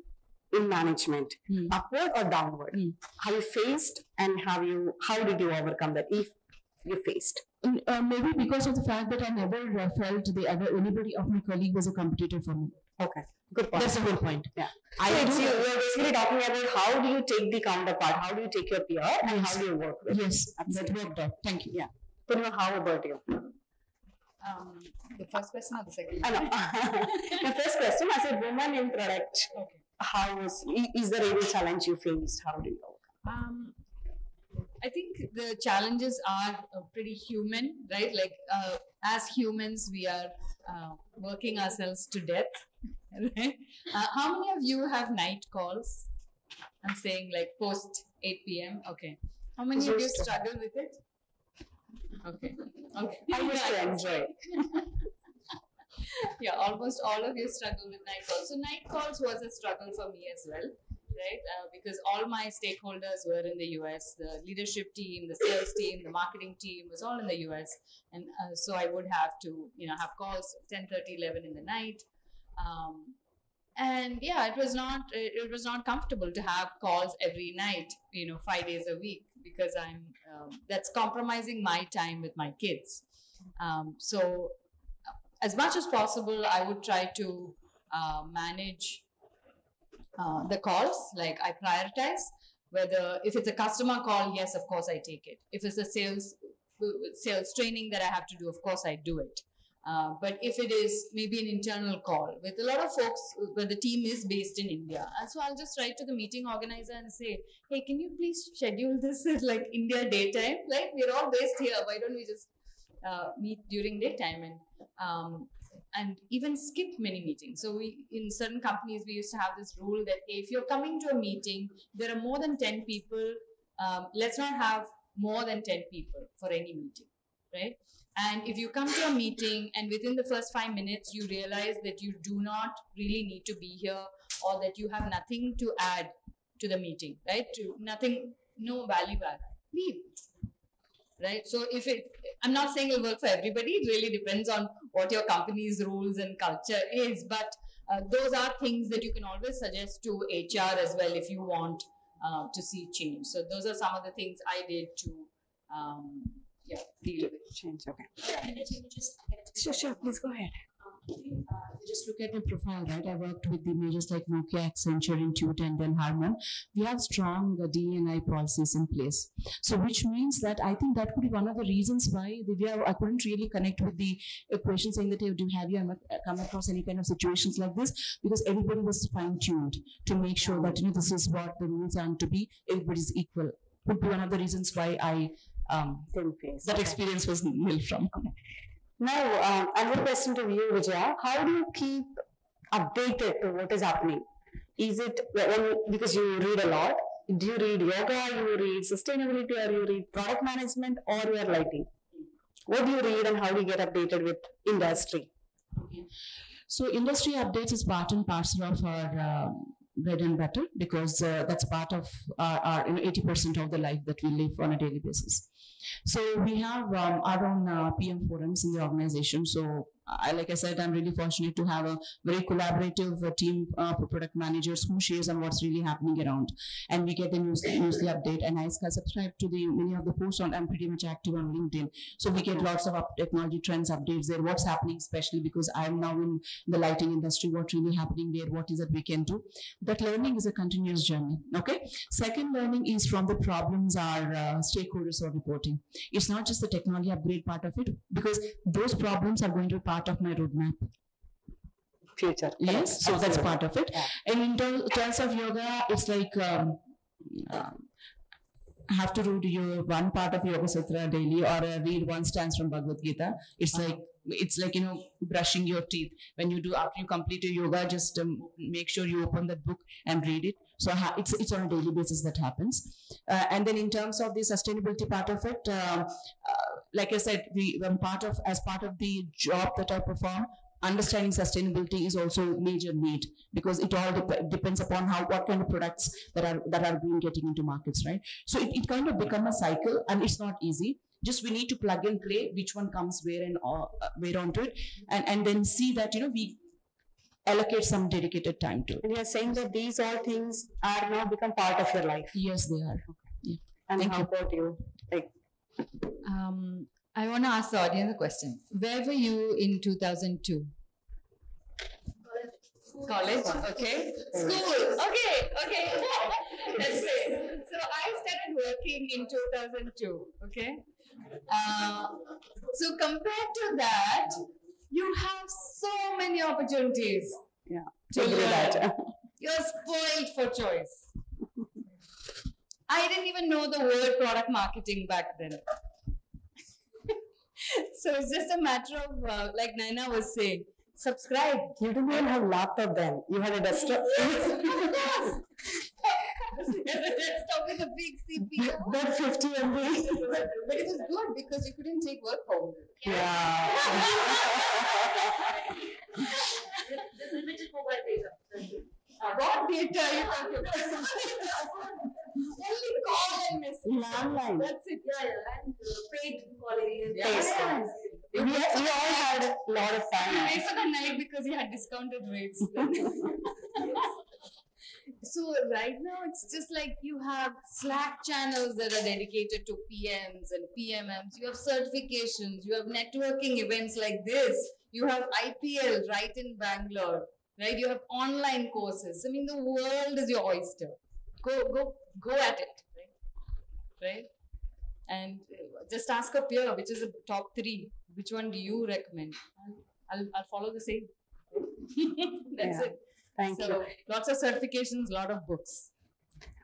in management, mm. upward or downward? Mm. Have you faced, and have you? How did you overcome that? If you faced, uh, maybe because of the fact that I never uh, felt the other anybody of my colleague was a competitor for me. Okay, good point. That's a good point. Yeah, I so do. You are basically talking about how do you take the counterpart, how do you take your peer, yes. and how do you work with? Yes, absolutely. That worked out. Thank you. Yeah. But now, how about you? Um, the first question or the second? I know. The first question. I said, woman in product. Okay. How is, is there any challenge you faced? How do you overcome? Um, I think the challenges are uh, pretty human, right? Like uh, as humans, we are uh, working ourselves to death, right? Uh, how many of you have night calls? I'm saying like post eight p m Okay. How many of you struggle with it? Okay. Okay. I used to enjoy it. Yeah, almost all of you struggle with night calls. So night calls was a struggle for me as well, right? Uh, because all my stakeholders were in the U S. The leadership team, the sales team, the marketing team was all in the U S. And uh, so I would have to, you know, have calls ten thirty, eleven in the night. Um, and yeah, it was not, it was not comfortable to have calls every night, you know, five days a week, because I'm, um, that's compromising my time with my kids. Um, so as much as possible, I would try to uh, manage uh, the calls. Like I prioritize whether, if it's a customer call, yes, of course I take it. If it's a sales, sales training that I have to do, of course I do it. Uh, but if it is maybe an internal call with a lot of folks where the team is based in India, so I'll just write to the meeting organizer and say, hey, can you please schedule this at like India daytime? Like we're all based here. Why don't we just uh, meet during daytime and um, and even skip many meetings? So we, in certain companies, we used to have this rule that hey, if you're coming to a meeting, there are more than ten people. Um, let's not have more than ten people for any meeting. Right? And if you come to a meeting and within the first five minutes, you realize that you do not really need to be here or that you have nothing to add to the meeting, right? To nothing, no value add, leave, right? So if it, I'm not saying it'll work for everybody. It really depends on what your company's rules and culture is, but uh, those are things that you can always suggest to H R as well if you want uh, to see change. So those are some of the things I did to, um, yeah, deal with change. Okay. Sure, sure. Please go ahead. Uh, just look at my profile, right? I worked with the majors like Nokia, Accenture, Intuit, and then Harman. We have strong uh, D and I policies in place. So, which means that I think that could be one of the reasons why Divya, I couldn't really connect with the equation saying that, hey, do have you come across any kind of situations like this? Because everybody was fine-tuned to make sure that, you know, this is what the rules are to be. Everybody's equal. Could be one of the reasons why I Um, that okay. experience was nil from. Okay. Now, uh, another question to you, Vijaya. How do you keep updated to what is happening? Is it, well, because you read a lot, do you read yoga, you read sustainability, or you read product management, or you are lighting? What do you read and how do you get updated with industry? Okay. So, industry updates is part and parcel of our um, bread and butter, because uh, that's part of our, our you know, eighty percent of the life that we live on a daily basis. So we have um, our own uh, P M forums in the organization. So I, like I said, I'm really fortunate to have a very collaborative uh, team uh, for product managers who shares on what's really happening around. And we get the news, newsly update. And I subscribe to the many of the posts on, I'm pretty much active on LinkedIn. So we get lots of up technology trends updates there, what's happening, especially because I'm now in the lighting industry, what's really happening there, what is that we can do. That learning is a continuous journey, okay? Second learning is from the problems our uh, stakeholders are reporting. It's not just the technology upgrade part of it, because those problems are going to be part of my roadmap. Future. Yes, so that's part of it. Yeah. And in terms of yoga, it's like um, um, have to read your one part of Yoga Sutra daily, or uh, read one stance from Bhagavad Gita. It's uh-huh. like it's like you know brushing your teeth. When you do after you complete your yoga, just um, make sure you open that book and read it. So ha it's it's on a daily basis that happens. Uh, and then in terms of the sustainability part of it. Uh, uh, Like I said, we, um, part of, as part of the job that I perform, understanding sustainability is also a major need, because it all dep depends upon how, what kind of products that are, that are being getting into markets, right? So it, it kind of become a cycle, and it's not easy. Just we need to plug and play which one comes where and uh, where onto it, and, and then see that, you know, we allocate some dedicated time to it. And you're saying that these all things are now become part of your life. Yes, they are. Okay. Yeah. And Thank how you. about you? Like, Um, I want to ask the audience a question. Where were you in two thousand two? College. College? Okay. School. Okay. Okay. That's it. So I started working in two thousand two. Okay. Uh, so compared to that, you have so many opportunities. Yeah. To do that. You're spoiled for choice. I didn't even know the word product marketing back then. So it's just a matter of, uh, like Naina was saying, subscribe. You didn't even have laptop then. You had a desktop. Yes, of course. Let's stop with the big C P O. Not fifty M B. But, but it was good because you couldn't take work home. Yeah. yeah. There's limited mobile data. Raw data, you can't do that. Only call and message. Landline. That's it. Yeah, yeah. And uh, paid calling. Yeah. Yeah. We, we all had a lot of fun. We waited for the night because we had discounted rates. So right now it's just like you have Slack channels that are dedicated to P Ms and P M Ms. You have certifications. You have networking events like this. You have I P L right in Bangalore. Right? You have online courses. I mean, the world is your oyster. Go, go, go at it. Right? Right? And just ask a peer, which is the top three. Which one do you recommend? I'll, I'll, I'll follow the same. That's yeah. it. Thank so, you. Lots of certifications, lot of books.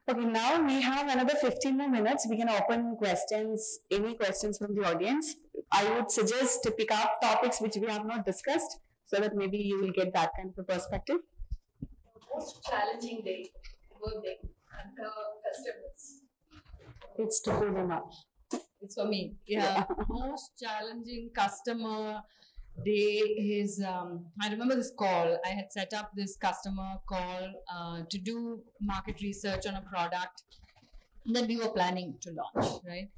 Okay, now we have another fifteen more minutes. We can open questions, any questions from the audience. I would suggest to pick up topics which we have not discussed, so that maybe you will get that kind of a perspective. The most challenging day, work day, and the customers. It's to pull them up. It's for me. Yeah. yeah. Most challenging customer day is, um, I remember this call. I had set up this customer call uh, to do market research on a product that we were planning to launch, right?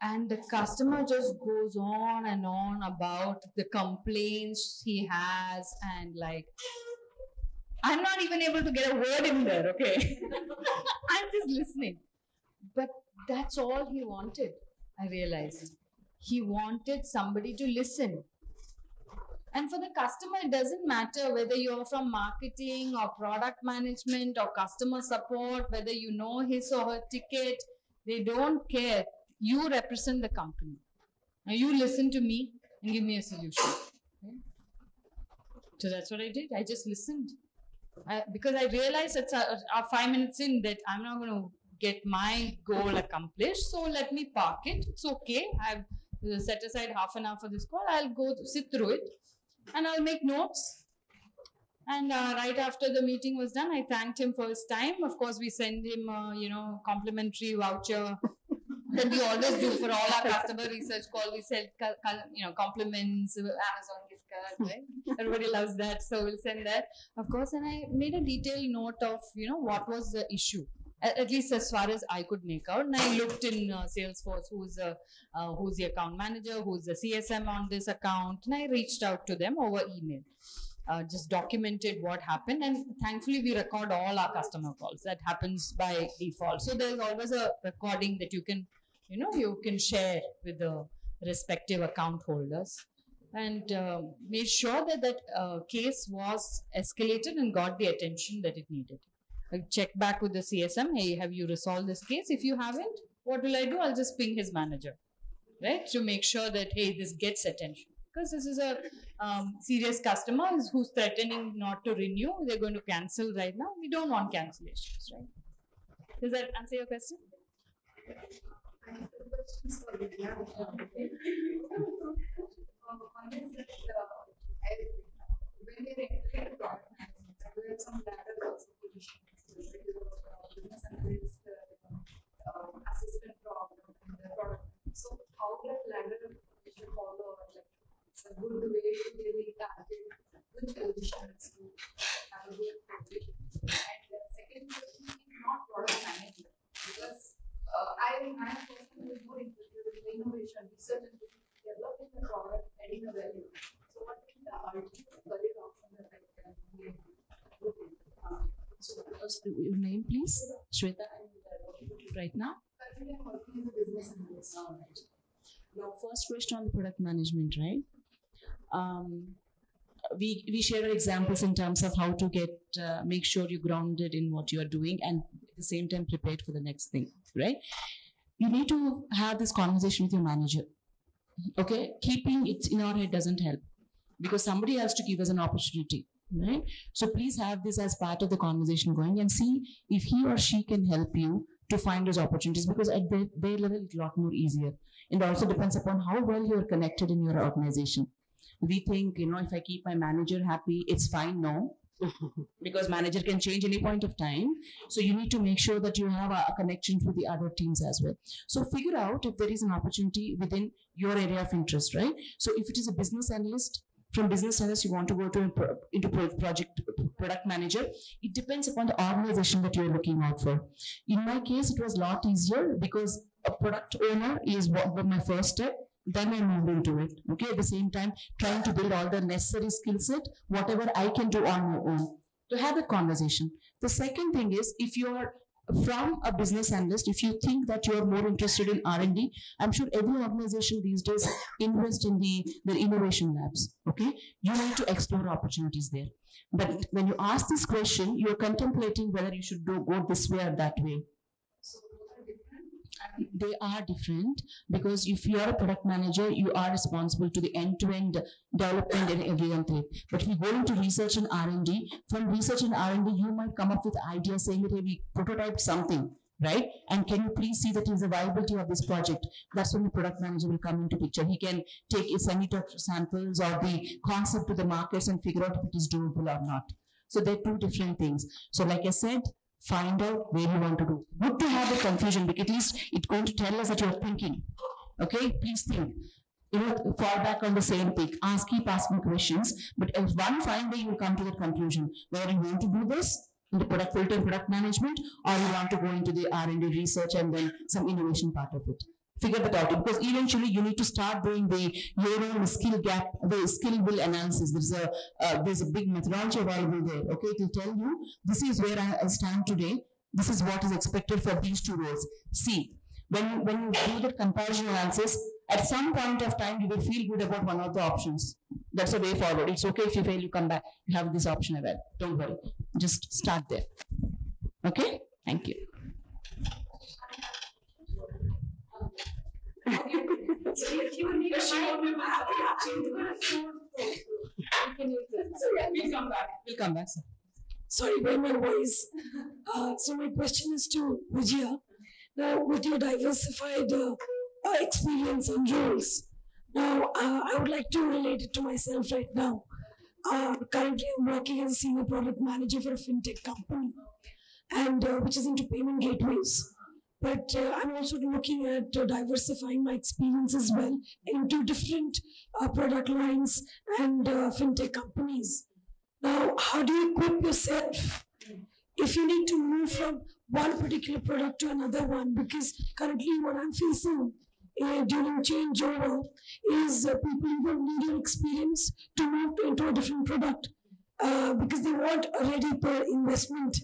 And the customer just goes on and on about the complaints he has, and like, I'm not even able to get a word in there, okay? I'm just listening. But that's all he wanted, I realized. He wanted somebody to listen. And for the customer, it doesn't matter whether you're from marketing or product management or customer support, whether you know his or her ticket, they don't care. You represent the company. Now you listen to me and give me a solution. Okay? So that's what I did. I just listened. I, because I realized it's a, a five minutes in that I'm not going to get my goal accomplished. So let me park it. It's okay. I've set aside half an hour for this call. I'll go sit through it and I'll make notes. And uh, right after the meeting was done, I thanked him for his time. Of course, we send him, uh, you know, complimentary voucher. That we always do for all our customer research call. We sell, you know, compliments, Amazon gift card, right? Everybody loves that, so we'll send that, of course. And I made a detailed note of, you know, what was the issue, at least as far as I could make out. And I looked in uh, Salesforce, who's uh, uh, who's the account manager, who's the C S M on this account, and I reached out to them over email. Uh, just documented what happened, and thankfully we record all our customer calls. That happens by default, so there's always a recording that you can, you know, you can share with the respective account holders. And uh, made sure that that uh, case was escalated and got the attention that it needed. I'll check back with the C S M. Hey, have you resolved this case? If you haven't, what will I do? I'll just ping his manager, right? To make sure that, hey, this gets attention. Because this is a um, serious customer who's threatening not to renew. They're going to cancel right now. We don't want cancellations, right? Does that answer your question? I have two questions for Vijaya. One is that when we're entering product management, we have some ladder also positions, business analyst, assistant problem, and the product. So how that ladder should follow, or like a good way to really target which positions to have a good project. And the second question is not product management, because Uh, I am personally more interested in innovation, research, and developing the product, adding a value. So, what is the ultimate career option that I can give? So, first, your name, please. Shweta, right now. Currently, I'm working in the business analyst. Now, first question on the product management, right? Um, we we share our examples in terms of how to get uh, make sure you're grounded in what you are doing and at the same time prepared for the next thing, right? You need to have this conversation with your manager, okay? Keeping it in our head doesn't help, because somebody has to give us an opportunity, right? So please have this as part of the conversation going, and see if he or she can help you to find those opportunities, because at their, their level, it's a lot more easier. It also depends upon how well you're connected in your organization. We think, you know, if I keep my manager happy, it's fine. No. because manager can change any point of time. So you need to make sure that you have a, a connection with the other teams as well. So figure out if there is an opportunity within your area of interest, right? So if it is a business analyst, from business analyst you want to go to into project product manager. It depends upon the organization that you're looking out for. In my case, it was a lot easier because a product owner is what was my first step. Then I moved into it, okay? At the same time, trying to build all the necessary skill set, whatever I can do on my own, to have a conversation. The second thing is, if you are from a business analyst, if you think that you are more interested in R and D, I'm sure every organization these days invests in the, the innovation labs, okay? You need to explore opportunities there. But when you ask this question, you're contemplating whether you should go, go this way or that way. They are different, because if you are a product manager, you are responsible to the end-to-end development and everything. But if you go into research and R and D, from research and R and D, you might come up with ideas saying that, hey, we prototype something, right? And can you please see that there's a viability of this project? That's when the product manager will come into picture. He can take a semi-top samples or the concept to the markets and figure out if it is doable or not. So they're two different things. So like I said, find out where you want to do. Good to have the confusion, because at least it's going to tell us that you're thinking. Okay, please think. You know, fall back on the same pick. Ask, keep asking questions. But if one fine day you come to that conclusion, whether you want to do this, in the product filter and product management, or you want to go into the R and D research and then some innovation part of it. Figure that out, because eventually you need to start doing the your own skill gap, the skill will analysis. There's a uh, there's a big methodology available there. Okay, it will tell you this is where I stand today. This is what is expected for these two roles. See, when when you do that comparison analysis, at some point of time you will feel good about one of the options. That's a way forward. It's okay if you fail, you come back. You have this option available. Don't worry. Just start there. Okay. Thank you. We'll come back. We'll come back, sir. Sorry about my voice. Uh, so my question is to Vijaya. Now, with your diversified uh, uh, experience and roles, now uh, I would like to relate it to myself right now. Uh, currently, I'm working as a senior product manager for a fintech company, and uh, which is into payment gateways. But uh, I'm also looking at uh, diversifying my experience as well into different uh, product lines and uh, fintech companies. Now, how do you equip yourself if you need to move from one particular product to another one? Because currently what I'm facing uh, during changeover is uh, people even needing experience to move into a different product uh, because they want a ready per investment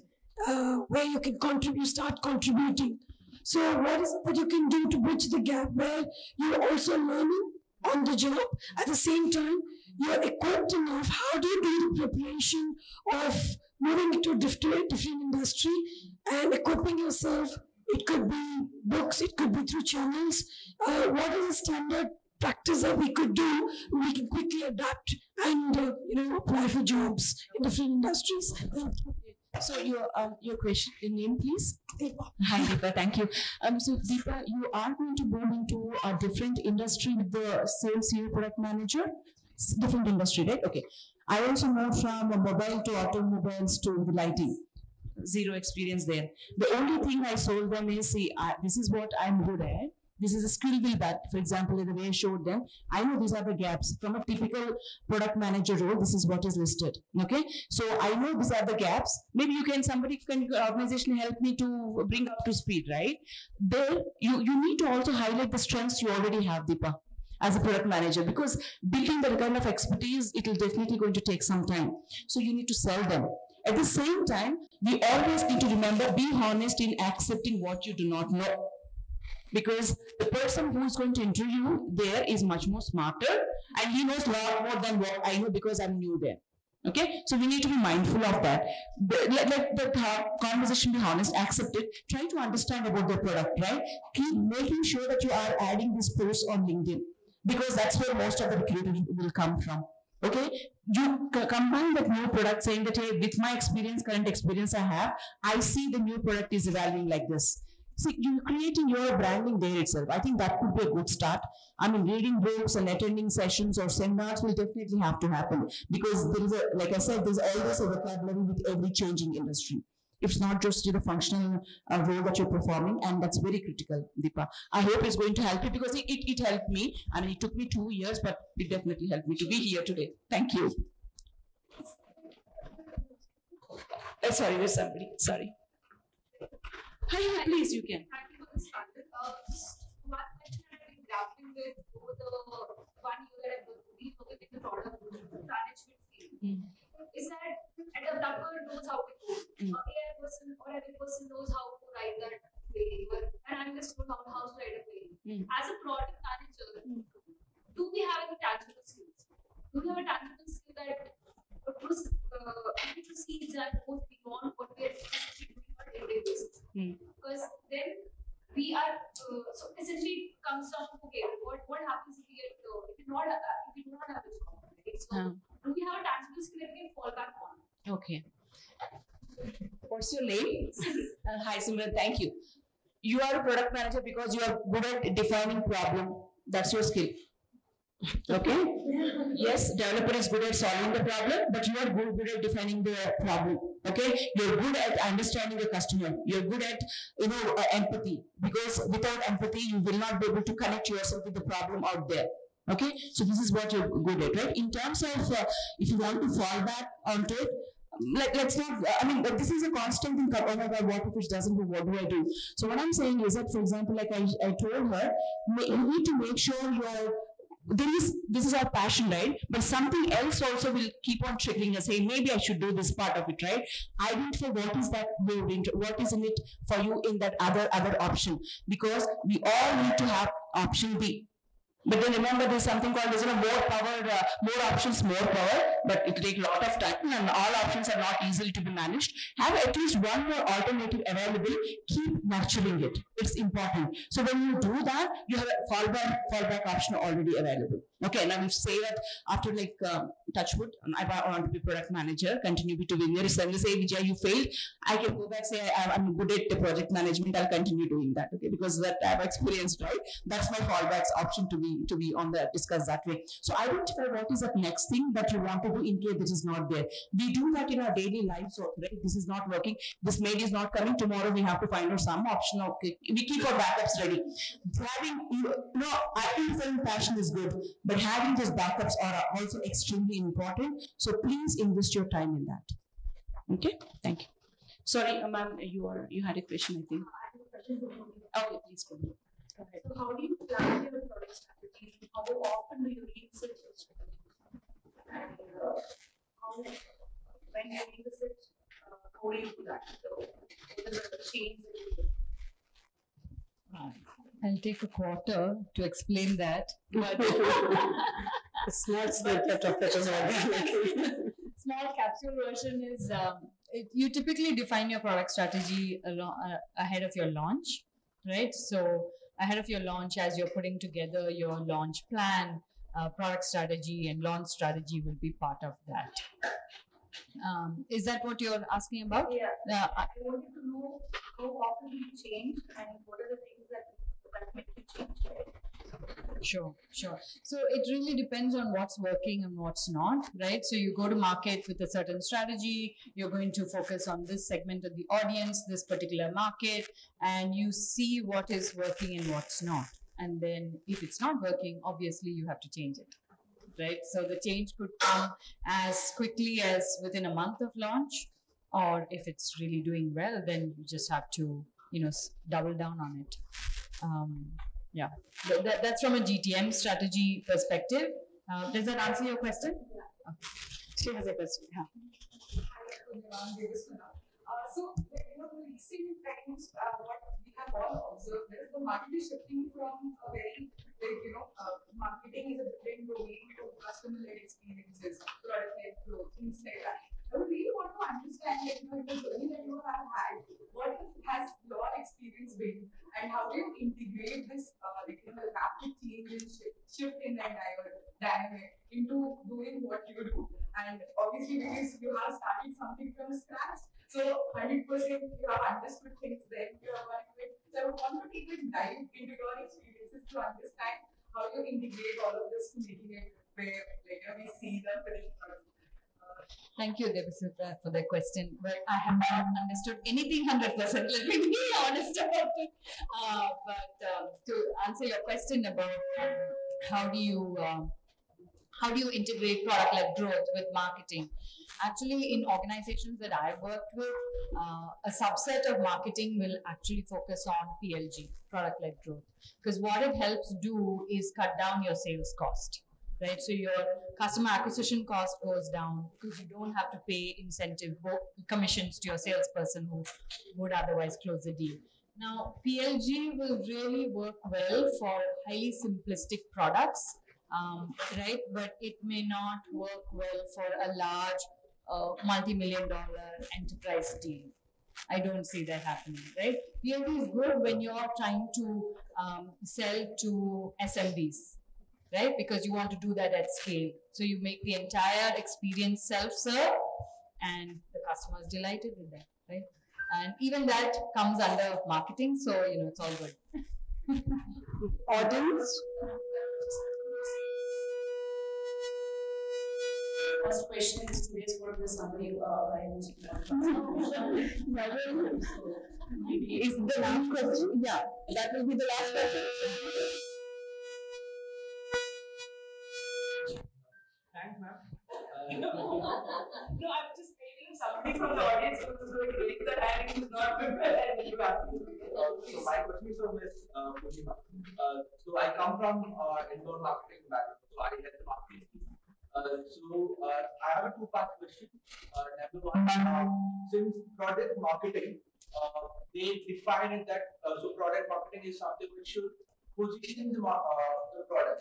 uh, where you can contribute, start contributing. So what is it that you can do to bridge the gap where you're also learning on the job? At the same time, you're equipped enough. How do you do the preparation of moving into a different, different industry and equipping yourself? It could be books, it could be through channels. Uh, what is the standard practice that we could do? We can quickly adapt and uh, you know, apply for jobs in different industries. Thank you. So your um, your question, your name, please. Deepa. Hi, Deepa. Thank you. Um, so Deepa, you are going to move into a different industry with the same senior product manager, different industry, right? Okay. I also moved from mobile to automobiles to the lighting. Zero experience there. The only thing I sold them is, see, I, this is what I'm good at. This is a skill that, for example, the way I showed them, I know these are the gaps. From a typical product manager role, this is what is listed, okay? So I know these are the gaps. Maybe you can, somebody can, organization help me to bring up to speed, right? There, you, you need to also highlight the strengths you already have, Deepa, as a product manager, because building that kind of expertise, it will definitely going to take some time. So you need to sell them. At the same time, we always need to remember, be honest in accepting what you do not know. Because the person who is going to interview you there is much more smarter, and he knows a lot more than what I know because I'm new there. Okay, so we need to be mindful of that. But let, let the conversation be honest, accept it, try to understand about the product, right? Keep making sure that you are adding this post on LinkedIn, because that's where most of the recruiting will come from. Okay, you combine that new product saying that, hey, with my experience, current experience I have, I see the new product is evolving like this. So you're creating your branding there itself. I think that could be a good start. I mean, reading books and attending sessions or seminars will definitely have to happen, because there is a, like I said, there's always a vocabulary with every changing industry. It's not just the you know, functional uh, role that you're performing, and that's very critical, Deepa. I hope it's going to help you, because it, it, it helped me. I mean, it took me two years, but it definitely helped me to be here today. Thank you. Oh, sorry, there's somebody. Sorry. Hi, please, you can. Thank you for this panel. Uh, one question I've been grappling with over the one year I've been working in the product management field mm. is that a developer knows how to code. Mm. A A I person or every person knows how to write that flavor, and I'm just knows how to write a flavor. Mm. As a product manager, mm. do we have any tangible skills? Do we have a tangible skill that proceeds uh, that goes beyond what we are doing on a day basis? Mm. Because then we are, uh, so essentially it comes down to, okay, what, what happens if we get, uh, if we do not have a job, right? So um. do we have a tangible skill that we can fall back on? Okay. What's your name? uh, hi, Simran. Thank you. You are a product manager because you are good at defining problem. That's your skill. Okay? Yes, developer is good at solving the problem, but you are good, good at defining the problem. Okay? You're good at understanding the customer. You're good at, you know, uh, empathy. Because without empathy, you will not be able to connect yourself with the problem out there. Okay? So this is what you're good at, right? In terms of, uh, if you want to fall back onto it, Let, let's not, I mean, this is a constant thing, oh my God, what if it doesn't work, what do I do? So what I'm saying is that, for example, like I, I told her, you need to make sure you're, there is, this is our passion, right? But something else also will keep on triggering us, hey, maybe I should do this part of it, right? Identify what is that move into, what is in it for you in that other, other option? Because we all need to have option B. But then remember, there's something called there's, you know, more power, uh, more options, more power, but it will take a lot of time, and all options are not easily to be managed. Have at least one more alternative available. Keep nurturing it. It's important. So when you do that, you have a fallback, fallback option already available. Okay, now we say that after like um, Touchwood, I want to be product manager, continue to be there. So I will say, Vijaya, you failed. I can go back, say I, I'm good at the project management. I'll continue doing that. Okay, because that I've experienced, right? That's my fallbacks option to be to be on the discuss that way. So identify what is that next thing that you want to do in case this is not there. We do that in our daily lives. So right, this is not working. This mail is not coming tomorrow. We have to find out some option. Okay, we keep our backups ready. Having you know, I think film passion is good. But having those backups are also extremely important. So please invest your time in that. Okay, thank you. Sorry, ma'am, you are you had a question, I think. Okay, please go ahead. Okay. So how do you plan your product strategy? How often do you research your strategy? And uh, how, when you research, uh, how do you do that? So what is the change that you do? Right. I'll take a quarter to explain that. Small Small capsule version is um, it, you typically define your product strategy ahead of your launch, right? So ahead of your launch, as you're putting together your launch plan, uh, product strategy and launch strategy will be part of that. Um, is that what you're asking about? Yeah. Uh, I wanted to know how often do you change and what are the things that Sure, sure. So it really depends on what's working and what's not, right? So you go to market with a certain strategy, you're going to focus on this segment of the audience, this particular market, and you see what is working and what's not. And then if it's not working, obviously you have to change it, right? So the change could come as quickly as within a month of launch, or if it's really doing well, then you just have to, you know, double down on it. Um, yeah, that, that, that's from a G T M strategy perspective. Uh, does that answer your question? Yeah. Okay. She has a question. Yeah. Uh, so, you know, in recent times, uh, what we have all observed is the market is shifting from a very, like, you know, uh, marketing is a different domain to customer-led experiences, product-led growth, things like that. I would really want to understand, like, you know, the journey that you have had, what has your experience been, and how do you integrate this, uh, like, you know, rapid change and shift in the entire dynamic into doing what you do? And obviously, because you have started something from scratch, so one hundred percent you have understood things, then you have worked with. So I would want to take a dive into your experiences to understand how you integrate all of this to making it where later we see the finished product. Thank you, Devasutra, for the question. But I have not understood anything one hundred percent. Let me be honest about it. Uh, but uh, to answer your question about um, how do you uh, how do you integrate product-led growth with marketing? Actually, in organizations that I've worked with, uh, a subset of marketing will actually focus on P L G, product-led growth, because what it helps do is cut down your sales cost. Right, so your customer acquisition cost goes down because you don't have to pay incentive commissions to your salesperson who would otherwise close the deal. Now, P L G will really work well for highly simplistic products, um, right? But it may not work well for a large uh, multi-million dollar enterprise deal. I don't see that happening, right? P L G is good when you're trying to um, sell to S M Bs. Right, because you want to do that at scale. So you make the entire experience self-serve and the customer is delighted with that, right? And even that comes under marketing, so you know, it's all good. Audience? First question is today's forum is somebody uh, by who's is the last question? Yeah, that will be the last question. No, I'm just waiting somebody from the audience who is going to raise their hand and is not prepared and you have to. So my question is from Miz Poornima. So I come from uh, indoor marketing background, so I help marketing. Uh, so uh, I have a two-part question. Uh, number one, uh, since product marketing, uh, they define it that uh, so product marketing is something which should position the, uh, the product,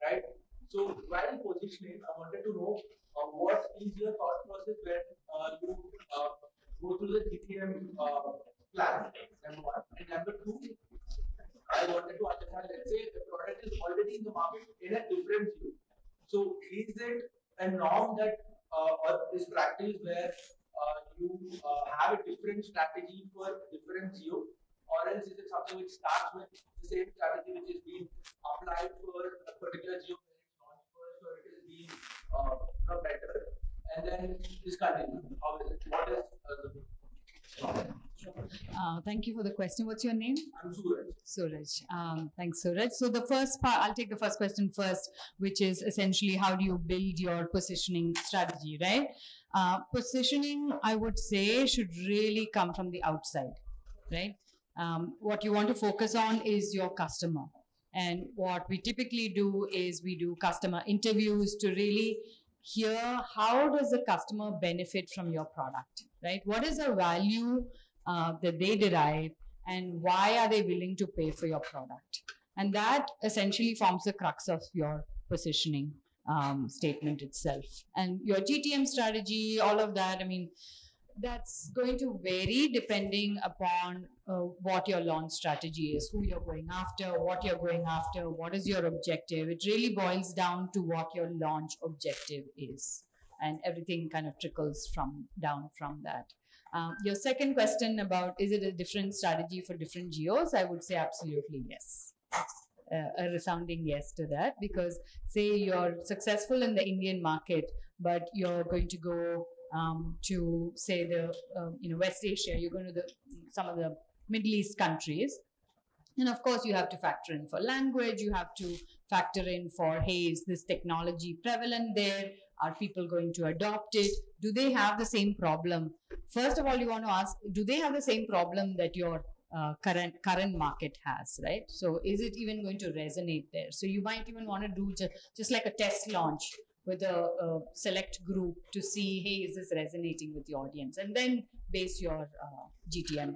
right? So while positioning, I wanted to know uh, what is your thought process when uh, you uh, go through the G T M uh, plan, number one. And number two, I wanted to understand, let's say the product is already in the market in a different view. So is it a norm that uh, or is practice where uh, you uh, have a different strategy for different geo, or else is it something which starts with the same strategy which is being applied for a particular geo? So it is being uh, better, and then just continue. How is it? What is uh, the problem? Uh, thank you for the question. What's your name? I'm Suraj. Suraj. Um, thanks, Suraj. So the first part, I'll take the first question first, which is essentially how do you build your positioning strategy, right? Uh, positioning, I would say, should really come from the outside, right? Um, what you want to focus on is your customer. And what we typically do is we do customer interviews to really hear how does the customer benefit from your product, right? What is the value uh, that they derive and why are they willing to pay for your product? And that essentially forms the crux of your positioning um, statement itself. And your G T M strategy, all of that, I mean, that's going to vary depending upon uh, what your launch strategy is, who you're going after, what you're going after, what is your objective. It really boils down to what your launch objective is. And everything kind of trickles from down from that. Um, your second question about is it a different strategy for different geos? I would say absolutely yes. Uh, a resounding yes to that, because say you're successful in the Indian market, but you're going to go Um, to say the uh, you know West Asia, you're going to the, some of the Middle East countries, and of course you have to factor in for language, you have to factor in for, hey, is this technology prevalent there? Are people going to adopt it? Do they have the same problem? First of all, you want to ask, do they have the same problem that your uh, current current market has, right? So is it even going to resonate there? So you might even want to do just, just like a test launch with a, a select group to see, hey, is this resonating with the audience? And then base your uh, G T M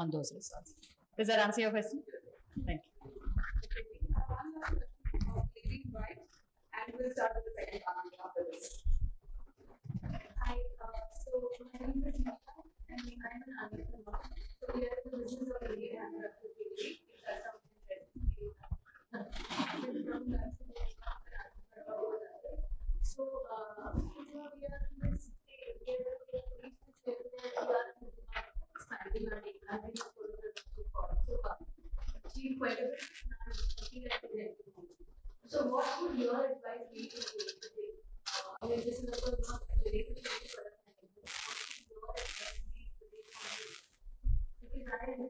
on those results. Does that answer your question? Thank you. And we'll start with the second round after this. Hi, uh, so my name is Marta, and I'm an entrepreneur. So we are in the business of media and representation. So, uh, you know, we are in this state where we are expanding our data, we are following the so far. It's a hiring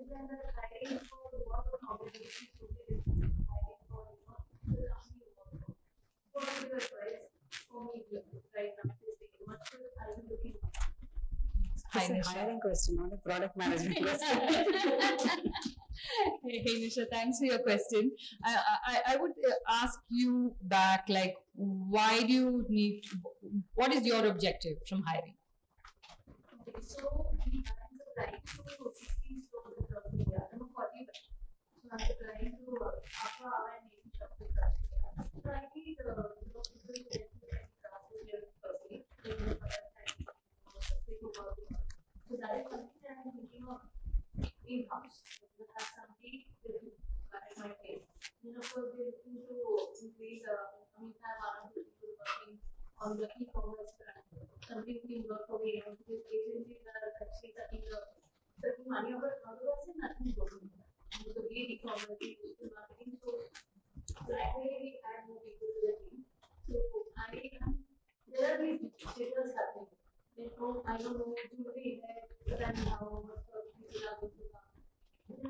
question, not a product management question. Hey, Nisha, thanks for your question. I, I, I would ask you back, like, why do you need, to, what is your objective from hiring? Okay, so we are trying to sixteen stores across India. I'm forty, so I'm trying to upper our name shop across India. So I need people who are in the So that is something that I'm thinking of in-house. We have somebody within my place. Then of course we're looking to increase uh, I mean, have our people working on the e-commerce brand. Somebody who can work away and these agencies are actually cutting up certain money over otherwise and nothing working. So we e-commerce, we use the marketing. So that way we add more people to the team. So I am there are these changes happening. Oh, I don't know what to be there, but I'm now what people are going to come.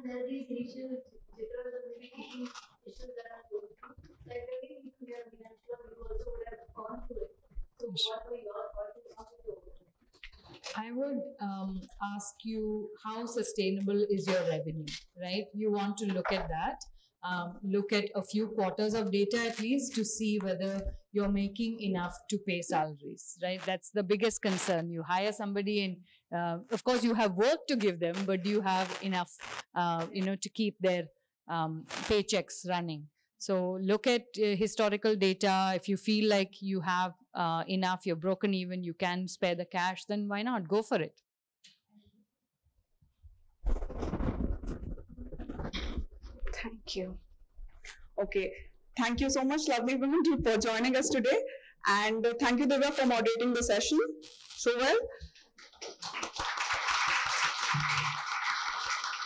There are these issues, jitters are really issues that are going through. Like, I think we have been sure we also would have gone through it. So, what were your thoughts on it? I would um, ask you, how sustainable is your revenue, right? You want to look at that. Um, look at a few quarters of data at least to see whether you're making enough to pay salaries, right? That's the biggest concern. You hire somebody and, uh, of course, you have work to give them, but do you have enough, uh, you know, to keep their um, paychecks running? So look at uh, historical data. If you feel like you have uh, enough, you're broken even, you can spare the cash, then why not? Go for it. Thank you. Okay. Thank you so much, lovely women, for joining us today. And thank you, Divya, for moderating the session so well.